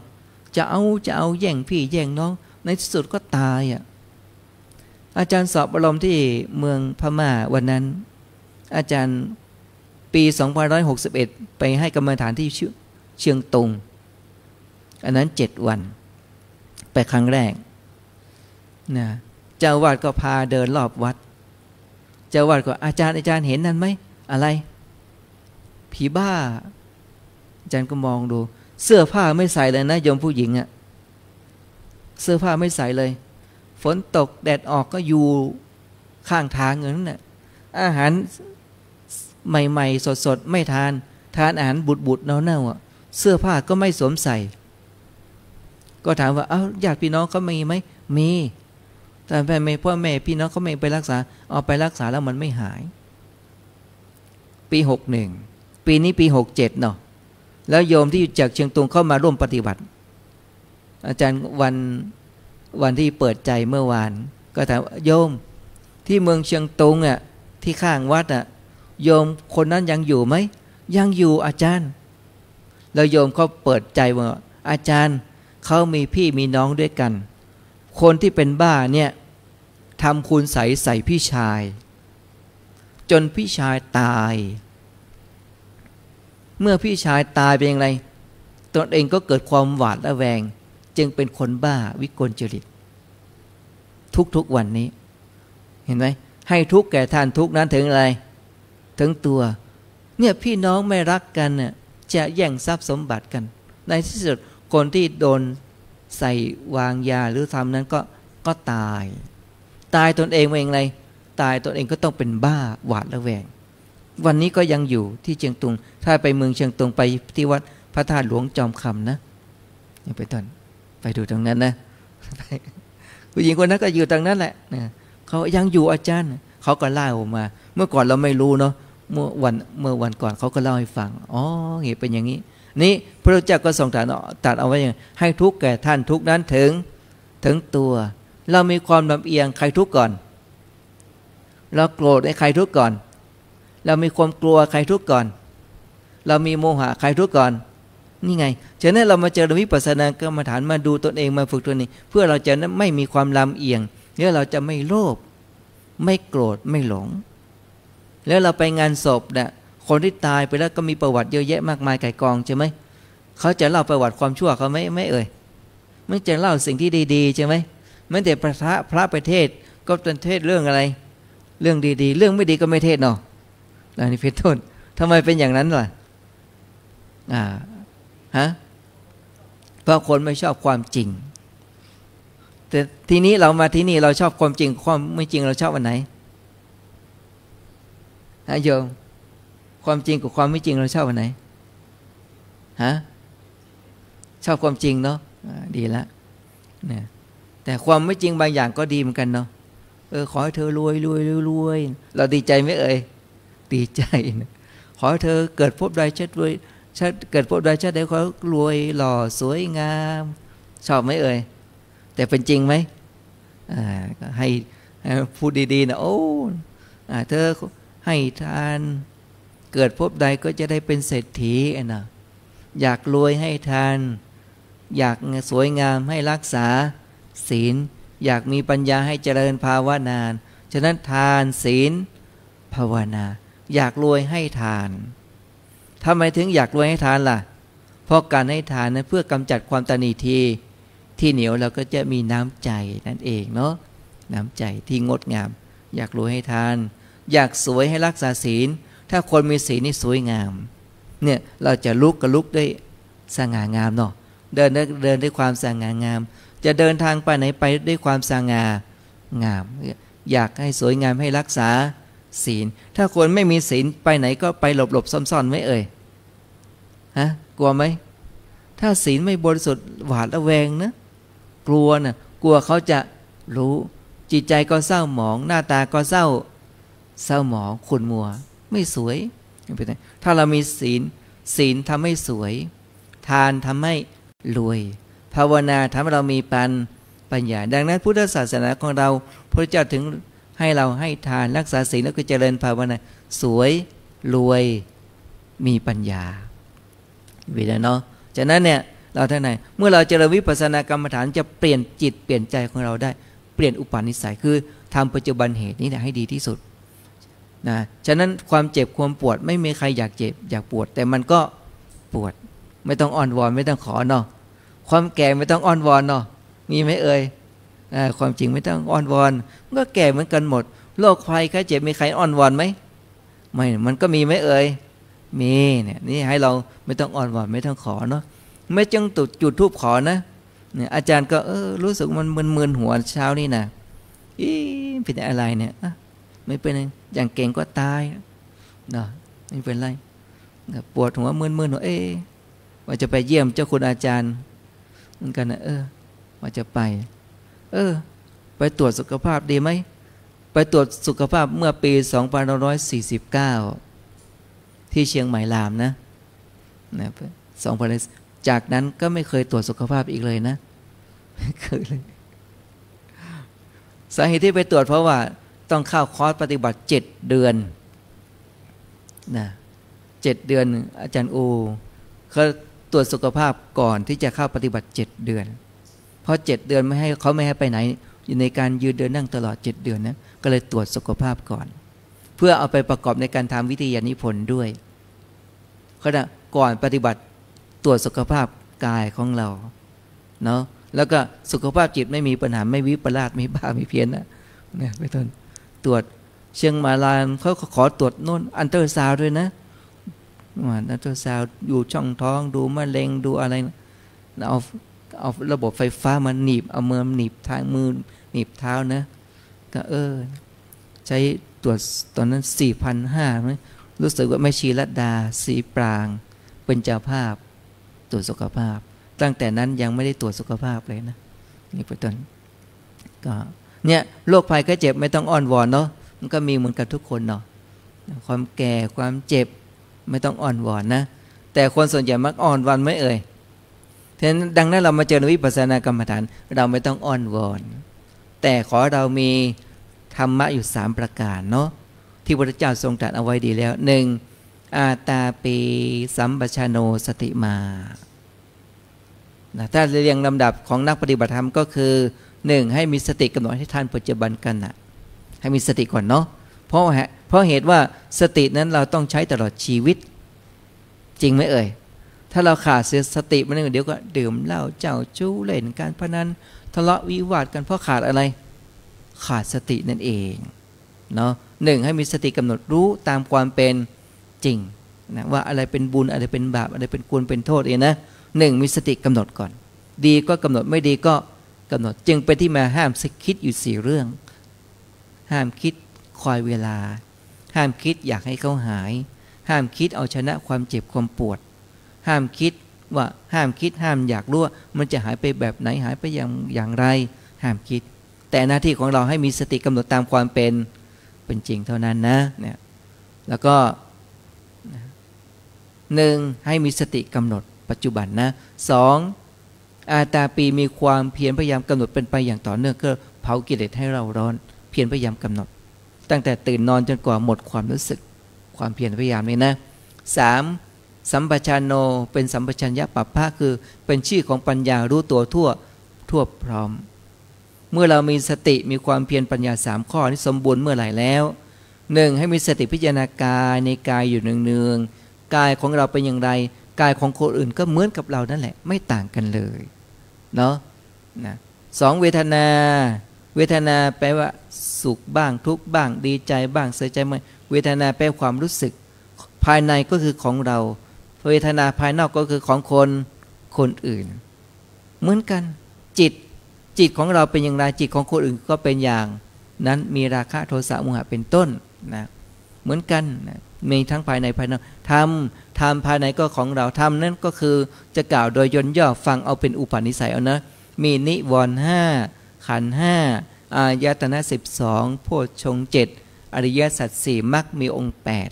จะเอาจะเอาแย่งพี่แย่งน้องในที่สุดก็ตายอ่ะอาจารย์สอบอารมณ์ที่เมืองพม่าวันนั้นอาจารย์ ปีสองพันห้าร้อยหกสิบเอ็ดไปให้กรรมฐานที่เชียงตุงอันนั้นเจ็ดวันไปครั้งแรกนะเจ้าวาดก็พาเดินรอบวัดเจ้าวาดก็อาจารย์อาจารย์เห็นนั่นไหมอะไรผีบ้าอาจารย์ก็มองดูเสื้อผ้าไม่ใส่เลยนะโยมผู้หญิงอะเสื้อผ้าไม่ใส่เลยฝนตกแดดออกก็อยู่ข้างทางเงินน่ะอาหารใหม่ๆสดๆไม่ทานทานอาหารบุบๆเน่าๆอะเสื้อผ้าก็ไม่สวมใส่ก็ถามว่าเอ้าญาติพี่น้องเขามีไหมมีแต่แม่ไม่พ่อแม่พี่น้องเขาไม่ไปรักษาเอาไปรักษาแล้วมันไม่หายปีหกหนึ่งปีนี้ปีหกเจ็ดเนาะแล้วโยมที่จากเชียงตุงเข้ามาร่วมปฏิบัติอาจารย์วันวันที่เปิดใจเมื่อวานก็ถามโยมที่เมืองเชียงตุงอ่ะที่ข้างวัดอ่ะโยมคนนั้นยังอยู่ไหมยังอยู่อาจารย์แล้วโยมเขาเปิดใจว่าอาจารย์เขามีพี่มีน้องด้วยกันคนที่เป็นบ้าเนี่ยทำคุณไสใส่พี่ชายจนพี่ชายตายเมื่อพี่ชายตายเป็นยังไงตนเองก็เกิดความหวาดระแวงจึงเป็นคนบ้าวิกลจริตทุกๆวันนี้เห็นไหมให้ทุกแก่ท่านทุกนั้นถึงอะไรถึงตัวเนี่ยพี่น้องไม่รักกันเนี่ยจะแย่งทรัพย์สมบัติกันในที่สุดคนที่โดนใส่วางยาหรือทำนั้นก็ก็ตายตายตนเองเองไรตายตนเองก็ต้องเป็นบ้าหวาดระแวงวันนี้ก็ยังอยู่ที่เชียงตุงถ้าไปเมืองเชียงตุงไปที่วัดพระธาตุหลวงจอมคำนะยังไปต้นไปดูตรงนั้นนะผู้หญิงคนนั้นก็อยู่ตรงนั้นแหละเขายังอยู่อาจารย์เขาก็เล่าออกมาเมื่อก่อนเราไม่รู้เนาะเมื่อวันเมื่อวันก่อนเขาก็เล่าให้ฟังอ๋อเหตุเป็นอย่างนี้นี่พระเจ้าก็ทรงตรัสเอาไว้อย่างให้ทุกข์แก่ท่านทุกนั้นถึงถึงตัวเรามีความลำเอียงใครทุกข์ก่อนเราโกรธใครทุกข์ก่อนเรามีความกลัวใครทุกข์ก่อนเรามีโมหะใครทุกข์ก่อนนี่ไงฉะนั้นเรามาเจอวิปัสสนากรรมฐานมาดูตนเองมาฝึกตัวนี้เพื่อเราจะไม่มีความลำเอียงแล้วเราจะไม่โลภไม่โกรธไม่หลงแล้วเราไปงานศพนะคนที่ตายไปแล้วก็มีประวัติเยอะแยะมากมายไก่กองใช่ไหมเขาจะเล่าประวัติความชั่วเขาไหมไม่เอ่ยไม่จะเล่าสิ่งที่ดีๆใช่ไหมแม้แต่พระพระประเทศก็เป็นเทศเรื่องอะไรเรื่องดีๆเรื่องไม่ดีก็ไม่เทศเนาะอันนี้เป็นต้นทำไมเป็นอย่างนั้นล่ะอ่าฮะเพราะคนไม่ชอบความจริงแต่ทีนี้เรามาที่นี่เราชอบความจริงความไม่จริงเราชอบอันไหนฮะโยมความจริงกับความไม่จริงเราชอบอันไหนฮะชอบความจริงเนาะดีละเนี่ยแต่ความไม่จริงบางอย่างก็ดีเหมือนกันเนาะเออขอให้เธอรวยรวยรวยเราดีใจไหมเอ่ยดีใจนะขอให้เธอเกิดพบใดชัดรวยชัดเกิดพบใดชัดได้ขอรวยหล่อสวยงามชอบไหมเอ่ยแต่เป็นจริงไหมอ่าให้พูดดีๆนะโอ้อ่าเธอให้ทานเกิดพบใดก็จะได้เป็นเศรษฐีนะอยากรวยให้ทานอยากสวยงามให้รักษาศีลอยากมีปัญญาให้เจริญภาวนานฉะนั้นทานศีลภาวนาอยากรวยให้ทานทำไมถึงอยากรวยให้ทานล่ะเพราะการให้ทานนั้นเพื่อกำจัดความตณีทีที่เหนียวเราก็จะมีน้ำใจนั่นเองเนาะน้ำใจที่งดงามอยากรวยให้ทานอยากสวยให้รักษาศีลถ้าคนมีศีลนี่สวยงามเนี่ยเราจะลุกก็ลุกด้วยสง่างามเนาะเดินเดินด้วยความสง่างามจะเดินทางไปไหนไปด้วยความสง่างามอยากให้สวยงามให้รักษาศีลถ้าคนไม่มีศีลไปไหนก็ไปหลบๆซ่อนๆไม่เอ่ยฮะกลัวไหมถ้าศีลไม่บริสุทธิ์หวาดระแวงนะกลัวนะกลัวเขาจะรู้จิตใจก็เศร้าหมองหน้าตาก็เศร้าเศร้าหมองขุ่นมัวไม่สวยถ้าเรามีศีลศีลทำให้สวยทานทำให้รวยภาวนาทำให้เรามีปัญปัญญาดังนั้นพุทธศาสนาของเราพระเจ้าถึงให้เราให้ทานรักษาศีลแล้วก็เจริญภาวนาสวยรวยมีปัญญาวิธีเนาะฉะนั้นเนี่ยเราท่านไหนเมื่อเราเจริญวิปัสสนากรรมฐานจะเปลี่ยนจิตเปลี่ยนใจของเราได้เปลี่ยนอุปนิสัยคือทำปัจจุบันเหตุนี้ให้ดีที่สุด นะฉะนั้นความเจ็บความปวดไม่มีใครอยากเจ็บอยากปวดแต่มันก็ปวดไม่ต้องอ้อนวอนไม่ต้องขอเนาะความแก่ไม่ต้องอ้อนวอนเนาะมีไหมเอ่ยความจริงไม่ต้องอ้อนวอนมันก็แก่เหมือนกันหมดโรคภัยไข้เจ็บมีใครอ้อนวอนไหมไม่มันก็มีไหมเอ่ยมีเนี่ยนี่ให้เราไม่ต้องอ้อนวอนไม่ต้องขอเนาะไม่จังตุดจุดทูบขอนะเนี่ยอาจารย์ก็เออรู้สึกมันมึนๆหัวเช้านี่นะอีเป็นอะไรเนี่ยไม่เป็นอย่างเก่งก็ตายเนาะไม่เป็นไรปวดหัวมึนๆหัวเอ๊ะว่าจะไปเยี่ยมเจ้าคุณอาจารย์เหมือนกันนะเออว่าจะไปเออไปตรวจสุขภาพดีไหมไปตรวจสุขภาพเมื่อปีสองพันห้าร้อยสี่สิบเก้าที่เชียงใหม่ลามนะนะสองพันจากนั้นก็ไม่เคยตรวจสุขภาพอีกเลยนะไม่เคยเลยสาเหตุที่ไปตรวจเพราะว่าต้องเข้าคอร์สปฏิบัติเจ็ดเดือนนะเจ็ดเดือนอาจารย์โอเขาตรวจสุขภาพก่อนที่จะเข้าปฏิบัติเจ็ดเดือนเพราะเจ็ดเดือนไม่ให้เขาไม่ให้ไปไหนอยู่ในการยืนเดินนั่งตลอดเจ็ดเดือนนะก็เลยตรวจสุขภาพก่อนเพื่อเอาไปประกอบในการทำวิทยานิพนธ์ด้วยก็นะก่อนปฏิบัติตรวจสุขภาพกายของเราเนาะแล้วก็สุขภาพจิตไม่มีปัญหาไม่วิปลาสไม่บ้าไม่เพี้ยนนะเนี่ยไปต้นตรวจเชียงมาลานเขาขอตรวจโน่นอันเตอร์ซาวด้วยนะอันเตอร์ซาวอยู่ช่องท้องดูมะเร็งดูอะไรเอาเอาระบบไฟฟ้ามาหนีบเอามือหนีบทางมือหนีบเท้านะก็เออใช้ตรวจตอนนั้น สี่พันห้าร้อย มั้ยรู้สึกว่าแม่ชีรัตดาสีปรางเป็นเจ้าภาพตรวจสุขภาพตั้งแต่นั้นยังไม่ได้ตรวจสุขภาพเลยนะนี่เป็นต้นก็เนี่ยโรคภัยไข้เจ็บไม่ต้องอ้อนวอนเนาะมันก็มีเหมือนกับทุกคนเนาะความแก่ความเจ็บไม่ต้องอ้อนวอนนะแต่คนส่วนใหญ่มักอ้อนวอนไม่เอ่ยฉะนั้นดังนั้นเรามาเจอวิปัสสนากรรมฐานเราไม่ต้องอ้อนวอนแต่ขอเรามีธรรมะอยู่สามประการเนาะที่พระเจ้าทรงตรัสเอาไว้ดีแล้วหนึ่งอาตาปีสัมปชโนสติมาถ้าเรียงลำดับของนักปฏิบัติธรรมก็คือหนึ่งให้มีสติกำหนดให้ทันปัจจุบันกันนะให้มีสติก่อนเนาะเพราะเพราะเหตุว่าสตินั้นเราต้องใช้ตลอดชีวิตจริงไหมเอ่ยถ้าเราขาดสติมันเดี๋ยวก็ดื่มเหล้าเจ้าชู้เล่นการพนันทะเลาะวิวาทกันเพราะขาดอะไรขาดสตินั่นเองเนาะหนึ่งให้มีสติกำหนดรู้ตามความเป็นจริงนะว่าอะไรเป็นบุญอะไรเป็นบาปอะไรเป็นกุศลเป็นโทษเองนะหนึ่งมีสติกำหนดก่อนดีก็กำหนดไม่ดีก็กำหนดจึงไปที่มาห้ามคิดอยู่สี่เรื่องห้ามคิดคอยเวลาห้ามคิดอยากให้เขาหายห้ามคิดเอาชนะความเจ็บความปวดห้ามคิดว่าห้ามคิดห้ามอยากรู้ว่ามันจะหายไปแบบไหนหายไปอย่างอย่างไรห้ามคิดแต่หน้าที่ของเราให้มีสติกำหนดตามความเป็นเป็นจริงเท่านั้นนะเนี่ยแล้วก็หนึ่งให้มีสติกำหนดปัจจุบันนะสองอาตาปีมีความเพียรพยายามกำหนดเป็นไปอย่างต่อเนื่องก็เผากิเลสให้เราร้อนเพียรพยายามกำหนดตั้งแต่ตื่นนอนจนกว่าหมดความรู้สึกความเพียรพยายามนี่นะสามสัมปชัญโญเป็นสัมปชัญญะปัปปะคือเป็นชื่อของปัญญารู้ตัวทั่วทั่วพร้อมเมื่อเรามีสติมีความเพียรปัญญาสามข้อที่สมบูรณ์เมื่อไหร่แล้วหนึ่งให้มีสติพิจารณากายในกายอยู่เนืองๆกายของเราเป็นอย่างไรกายของคนอื่นก็เหมือนกับเรานั่นแหละไม่ต่างกันเลยเนาะนะสองเวทนาเวทนาแปลว่าสุขบ้างทุกข์บ้างดีใจบ้างเสียใจบ้างเวทนาแปลความรู้สึกภายในก็คือของเราเวทนาภายนอกก็คือของคนคนอื่นเหมือนกันจิตจิตของเราเป็นอย่างไรจิตของคนอื่นก็เป็นอย่างนั้นมีราคะโทสะโมหะเป็นต้นนะเหมือนกันนะมีทั้งภายในภายนอกทำทำภายในก็ของเราทำนั่นก็คือจะกล่าวโดยย่นย่อฟังเอาเป็นอุปนิสัยเอานะมีนิวรณ์ห้าขันธ์ห้าอายตนะสิบสองโพชฌงค์เจ็ดอริยสัจสี่มรรคมีองค์แปด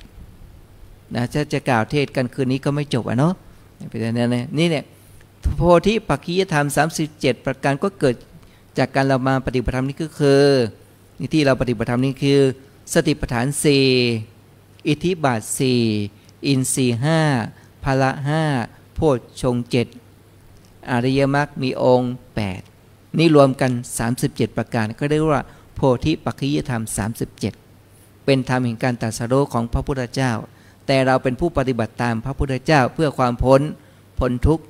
นะถ้าจะกล่าวเทศกันคืนนี้ก็ไม่จบอ่ะเนาะนี่เนี่ยโพธิปักขิยธรรมสามสิบเจ็ดประการก็เกิดจากการเรามาปฏิบัติธรรมนี่ก็คือนี่ที่เราปฏิบัติธรรมนี่คือสติปัฏฐานสี่อิทธิบาทสี่อินทรีย์ห้าพละห้าโพชฌงค์เจ็ดอริยมรรคมีองค์แปดนี่รวมกันสามสิบเจ็ดประการก็เรียกว่าโพธิปักขิยธรรมสามสิบเจ็ด เป็นธรรมแห่งการตรัสรู้ของพระพุทธเจ้าแต่เราเป็นผู้ปฏิบัติตามพระพุทธเจ้าเพื่อความพ้นพ้นทุกข์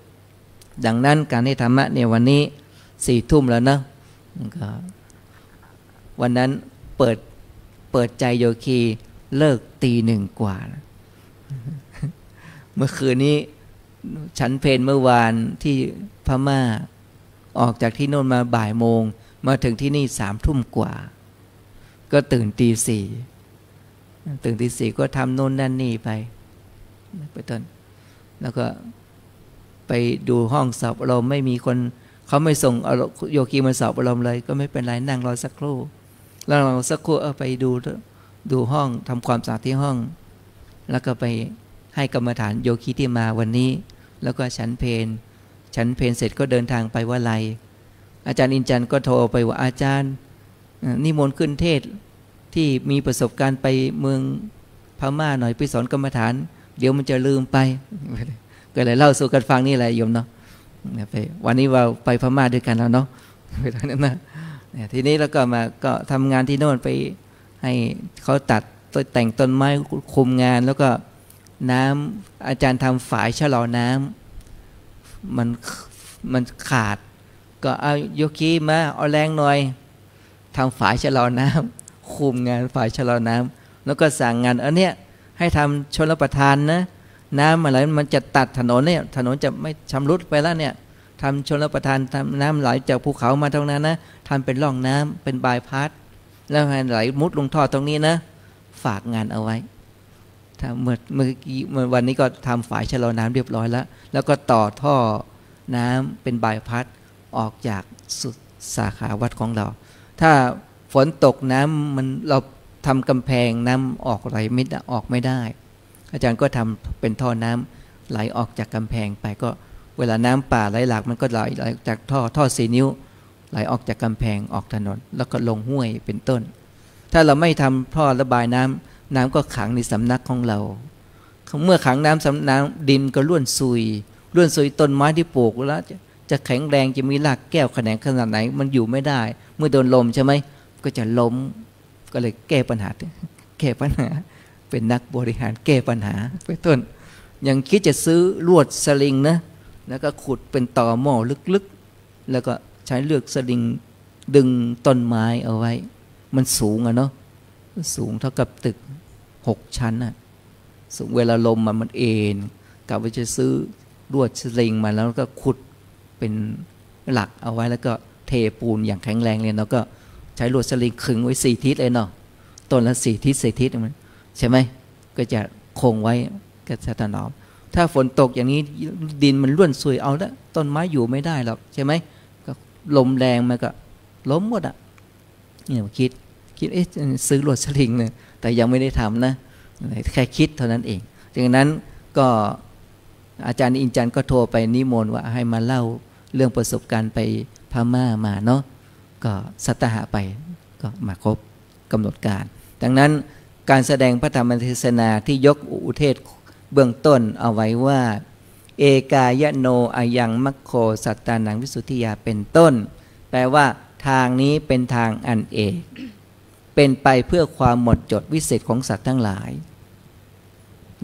ดังนั้นการให้ธรรมะในวันนี้สี่ทุ่มแล้วนะวันนั้นเปิดเปิดใจโยคีเลิกตีหนึ่งกว่านะเมื่อคืนนี้ฉันเพนเมื่อวานที่พม่าออกจากที่โน่นมาบ่ายโมงมาถึงที่นี่สามทุ่มกว่าก็ตื่นตีสี่ตื่นตีสี่ก็ทำโน่นนั่นนี่ไปไปต้นแล้วก็ไปดูห้องสอบอารมณ์ไม่มีคนเขาไม่ส่งโยคีมาสอบอารมณ์เลยก็ไม่เป็นไรนั่งรอสักครู่แล้วเราสักครู่เอาไปดูดูห้องทำความสะอาดที่ห้องแล้วก็ไปให้กรรมฐานโยคีที่มาวันนี้แล้วก็ฉันเพนฉันเพนเสร็จก็เดินทางไปวะไลอาจารย์อินจันก็โทรไปว่าอาจารย์นิมนต์ขึ้นเทศที่มีประสบการณ์ไปเมืองพม่าหน่อยไปสอนกรรมฐานเดี๋ยวมันจะลืมไปก็เลยเล่าสู่กันฟังนี่แหละโยมเนาะวันนี้เราไปพม่าด้วยกันแล้วเนาะทีนี้แล้วก็มาก็ทำงานที่โน่นไปให้เขาตัดแต่งต้นไม้คุมงานแล้วก็น้ำอาจารย์ทำฝายชะลอน้ำมันมันขาดก็เอาโยคีมาเอาแรงหน่อยทำฝายชะลอน้ำคุมงานฝายชะลอน้ำแล้วก็สั่งงานอันเนี้ยให้ทำชลประทานนะน้ำอะไรมันจะตัดถนนเนี่ยถนนจะไม่ชำรุดไปแล้วเนี่ยทำชลประทานทำน้ำไหลจากภูเขามาตรงนั้นนะทำเป็นร่องน้ำเป็นบายพาสแล้วให้ไหลมุดลงท่อตรงนี้นะฝากงานเอาไว้ถ้าเมื่อเมื่อกี้วันนี้ก็ทำฝายชะลอน้ำเรียบร้อยแล้วแล้วก็ต่อท่อน้ำเป็นบายพาสออกจากสุดสาขาวัดของเราถ้าฝนตกน้ำมันเราทำกำแพงน้ำออกไหลไม่ออกไม่ได้อาจารย์ก็ทำเป็นท่อน้ำไหลออกจากกำแพงไปก็เวลาน้ำป่าไหลหลากมันก็ไหลจากท่อท่อสี่นิ้วไหลออกจากกำแพงออกถนนแล้วก็ลงห้วยเป็นต้นถ้าเราไม่ทำท่อระบายน้ำน้ำก็ขังในสำนักของเราเมื่อขังน้ำสำนักดินก็ร่วนซุยร่วนซุยต้นไม้ที่ปลูกแล้วจะจะแข็งแรงจะมีรากแก้วแขนงขนาดไหนมันอยู่ไม่ได้เมื่อโดนลมใช่ไหมก็จะล้มก็เลยแก้ปัญหาแก้ปัญหาเป็นนักบริหารแก้ปัญหาไปต้นยังคิดจะซื้อลวดสลิงนะแล้วก็ขุดเป็นตอหม้อลึกๆแล้วก็ใช้เลือกสลิงดึงต้นไม้เอาไว้มันสูงอะเนาะสูงเท่ากับตึกหกชั้นอะสูงเวลาลมมันมันเอ็นกะว่าจะซื้อลวดสลิงมาแล้วก็ขุดเป็นหลักเอาไว้แล้วก็เทปูนอย่างแข็งแรงเลยเนาะก็ใช้ลวดสลิงขึงไว้สี่ทิศเลยเนาะต้นละสี่ทิศสี่ทิศมันใช่ไหมก็จะคงไว้ก็จะถนอมถ้าฝนตกอย่างนี้ดินมันร่วนซุยเอาแล้วต้นไม้อยู่ไม่ได้หรอกใช่ไหมก็ลมแรงมันก็ล้มหมดอ่ะเนี่ยคิดคิดเอ๊ะซื้อลวดสลิงเนี่ยแต่ยังไม่ได้ทำนะแค่คิดเท่านั้นเองดังนั้นก็อาจารย์อินจันก็โทรไปนิมนต์ว่าให้มาเล่าเรื่องประสบการณ์ไปพม่ามาเนาะก็สัตหะไปก็มาครบกำหนดการดังนั้นการแสดงพระธรรมเทศนาที่ยกอุเทศเบื้องต้นเอาไว้ว่าเอกายโนอายังมัคโคสัตตานังวิสุทธิยาเป็นต้นแปลว่าทางนี้เป็นทางอันเอกเป็นไปเพื่อความหมดจดวิเศษของสัตว์ทั้งหลาย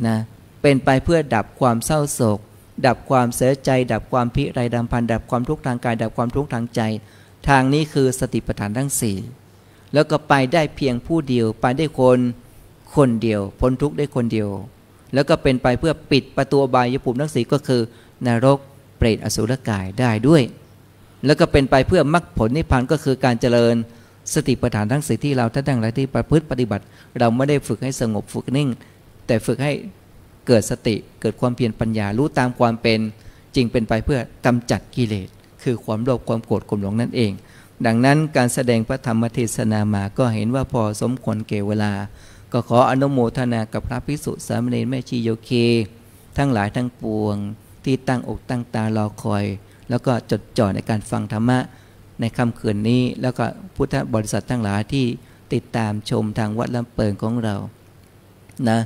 นะเป็นไปเพื่อดับความเศร้าโศกดับความเสียใจดับความพิไรดำพันดับความทุกข์ทางกายดับความทุกข์ทางใจทางนี้คือสติปัฏฐานทั้งสี่แล้วก็ไปได้เพียงผู้เดียวไปได้คนคนเดียวพ้นทุกข์ได้คนเดียวแล้วก็เป็นไปเพื่อปิดประตูอบายภูมิทั้งสี่ก็คือนรกเปรตอสุรกายได้ด้วยแล้วก็เป็นไปเพื่อมรรคผลนิพพานก็คือการเจริญสติปัฏฐานทั้งสี่ที่เราท่านทั้งหลายที่ประพฤติปฏิบัติเราไม่ได้ฝึกให้สงบฝึกนิ่งแต่ฝึกให้เกิดสติเกิดความเพียรปัญญารู้ตามความเป็นจริงเป็นไปเพื่อกำจัดกิเลสคือความโลภความโกรธความหลงนั่นเองดังนั้นการแสดงพระธรรมเทศนามาก็เห็นว่าพอสมควรแก่เวลาก็ขออนุโมทนากับพระภิกษุสามเณรแม่ชีโยคีทั้งหลายทั้งปวงที่ตั้งอกตั้งตารอคอยแล้วก็จดจ่อในการฟังธรรมะในค่ำคืนนี้แล้วก็พุทธบริษัททั้งหลายที่ติดตามชมทางวัดลำเปิงของเรานะ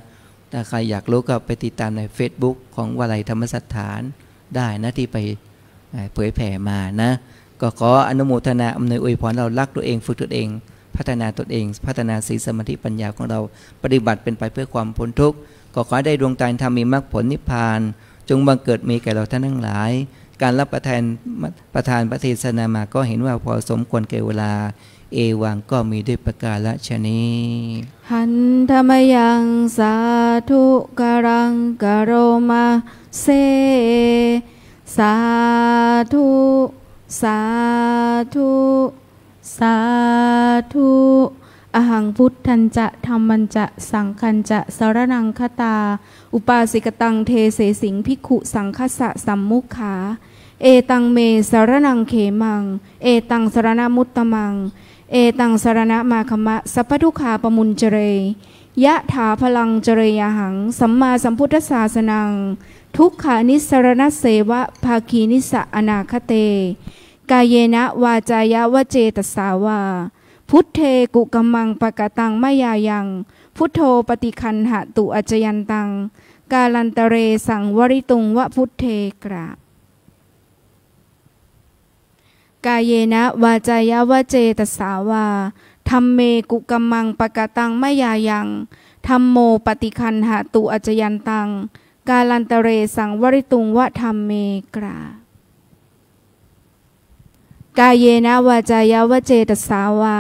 ถ้าใครอยากรู้ก็ไปติดตามใน เฟซบุ๊ก ของวลัยธรรมสถานได้นะที่ไปเผยแผ่มานะก็ขออนุโมทนาอำนวยอวยพรเรารักตัวเองฝึกตัวเอง พัฒนาตนเองพัฒนาศีลสมาธิปัญญาของเราปฏิบัติเป็นไปเพื่อความพ้นทุกข์ก็ขอได้ดวงตาธรรมมีมรรคผลนิพพานจงบังเกิดมีแก่เราท่านทั้งหลายการรับประทานประทานพระเทศนามาก็เห็นว่าพอสมควรแก่เวลาเอวังก็มีด้วยประการฉะนี้หันธรรมยังสาธุกรังกโรมาเสสาธุสาธุสาธุอหังพุทธันจะธรรมันจะสังคันจะสรนังคตาอุปาสิกตังเทเสสิงภิกขุสังคสะสัมมุขาเอตังเมสรนังเขมังเอตังสรณมุตตมังเอตังสรณมาคมะสัพพทุกขาปมุญเจเรยะถาพลังเจเรยหังสัมมาสัมพุทธัสสะสนังทุกขานิสรณเสวะภาคีนิสะอนาคเตกายเยนะวาจายะวเจตสาวาพุทเทกุกัมมังปะกะตังมายายังพุทโธปฏิคันหะตุอัจจยันตังกาลันตเรสังวริตุงวะพุทเทกราบกายเยนะวาจายะวเจตสาวาธัมเมกุกัมมังปะกะตังมายายังธัมโมปฏิคันหะตุอัจจยันตังกาลันตเรสังวริตุงวะธัมเมกรากายเยนะวาจายะวเจตสาวา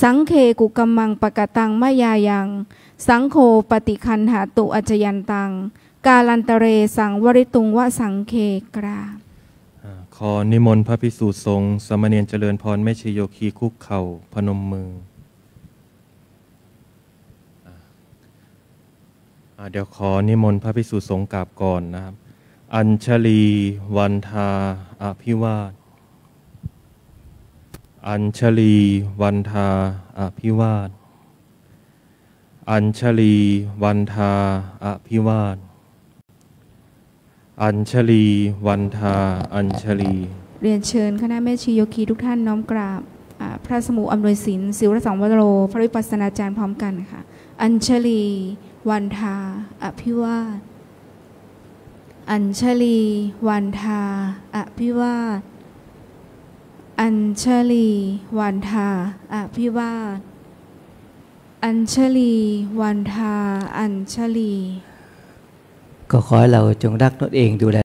สังเคกุกัมมังปะกะตังมายายังสังโฆปฏิคันหะตุอัจจยันตังกาลันตเรสังวริตุงวะสังเคกราขอนิมนต์พระภิกษุสงฆ์สามเณรเจริญพรแม่ชีโยคีคุกเข่าพนมมือเดี๋ยวขอนิมนต์พระภิกษุสงฆ์กราบก่อนนะครับอัญชลีวันทาอภิวาทอัญชลีวันทาอภิวาทอัญชลีวันทาอภิวาทอัญชลีวันทาอัญชลีเรียนเชิญคณะแม่ชีโยคีทุกท่านน้อมกราบพระสมุอำนวยศิลป์ศิวรสังวโรพระวิปัสสนาจารย์พร้อมกันค่ะอัญชลีวันทาอภิวาทอัญชลีวันทาอภิวาทอัญชลีวันทาอภิวาทอัญชลีวันทาอัญชลีก็ขอให้เราจงรักตนเองดูแล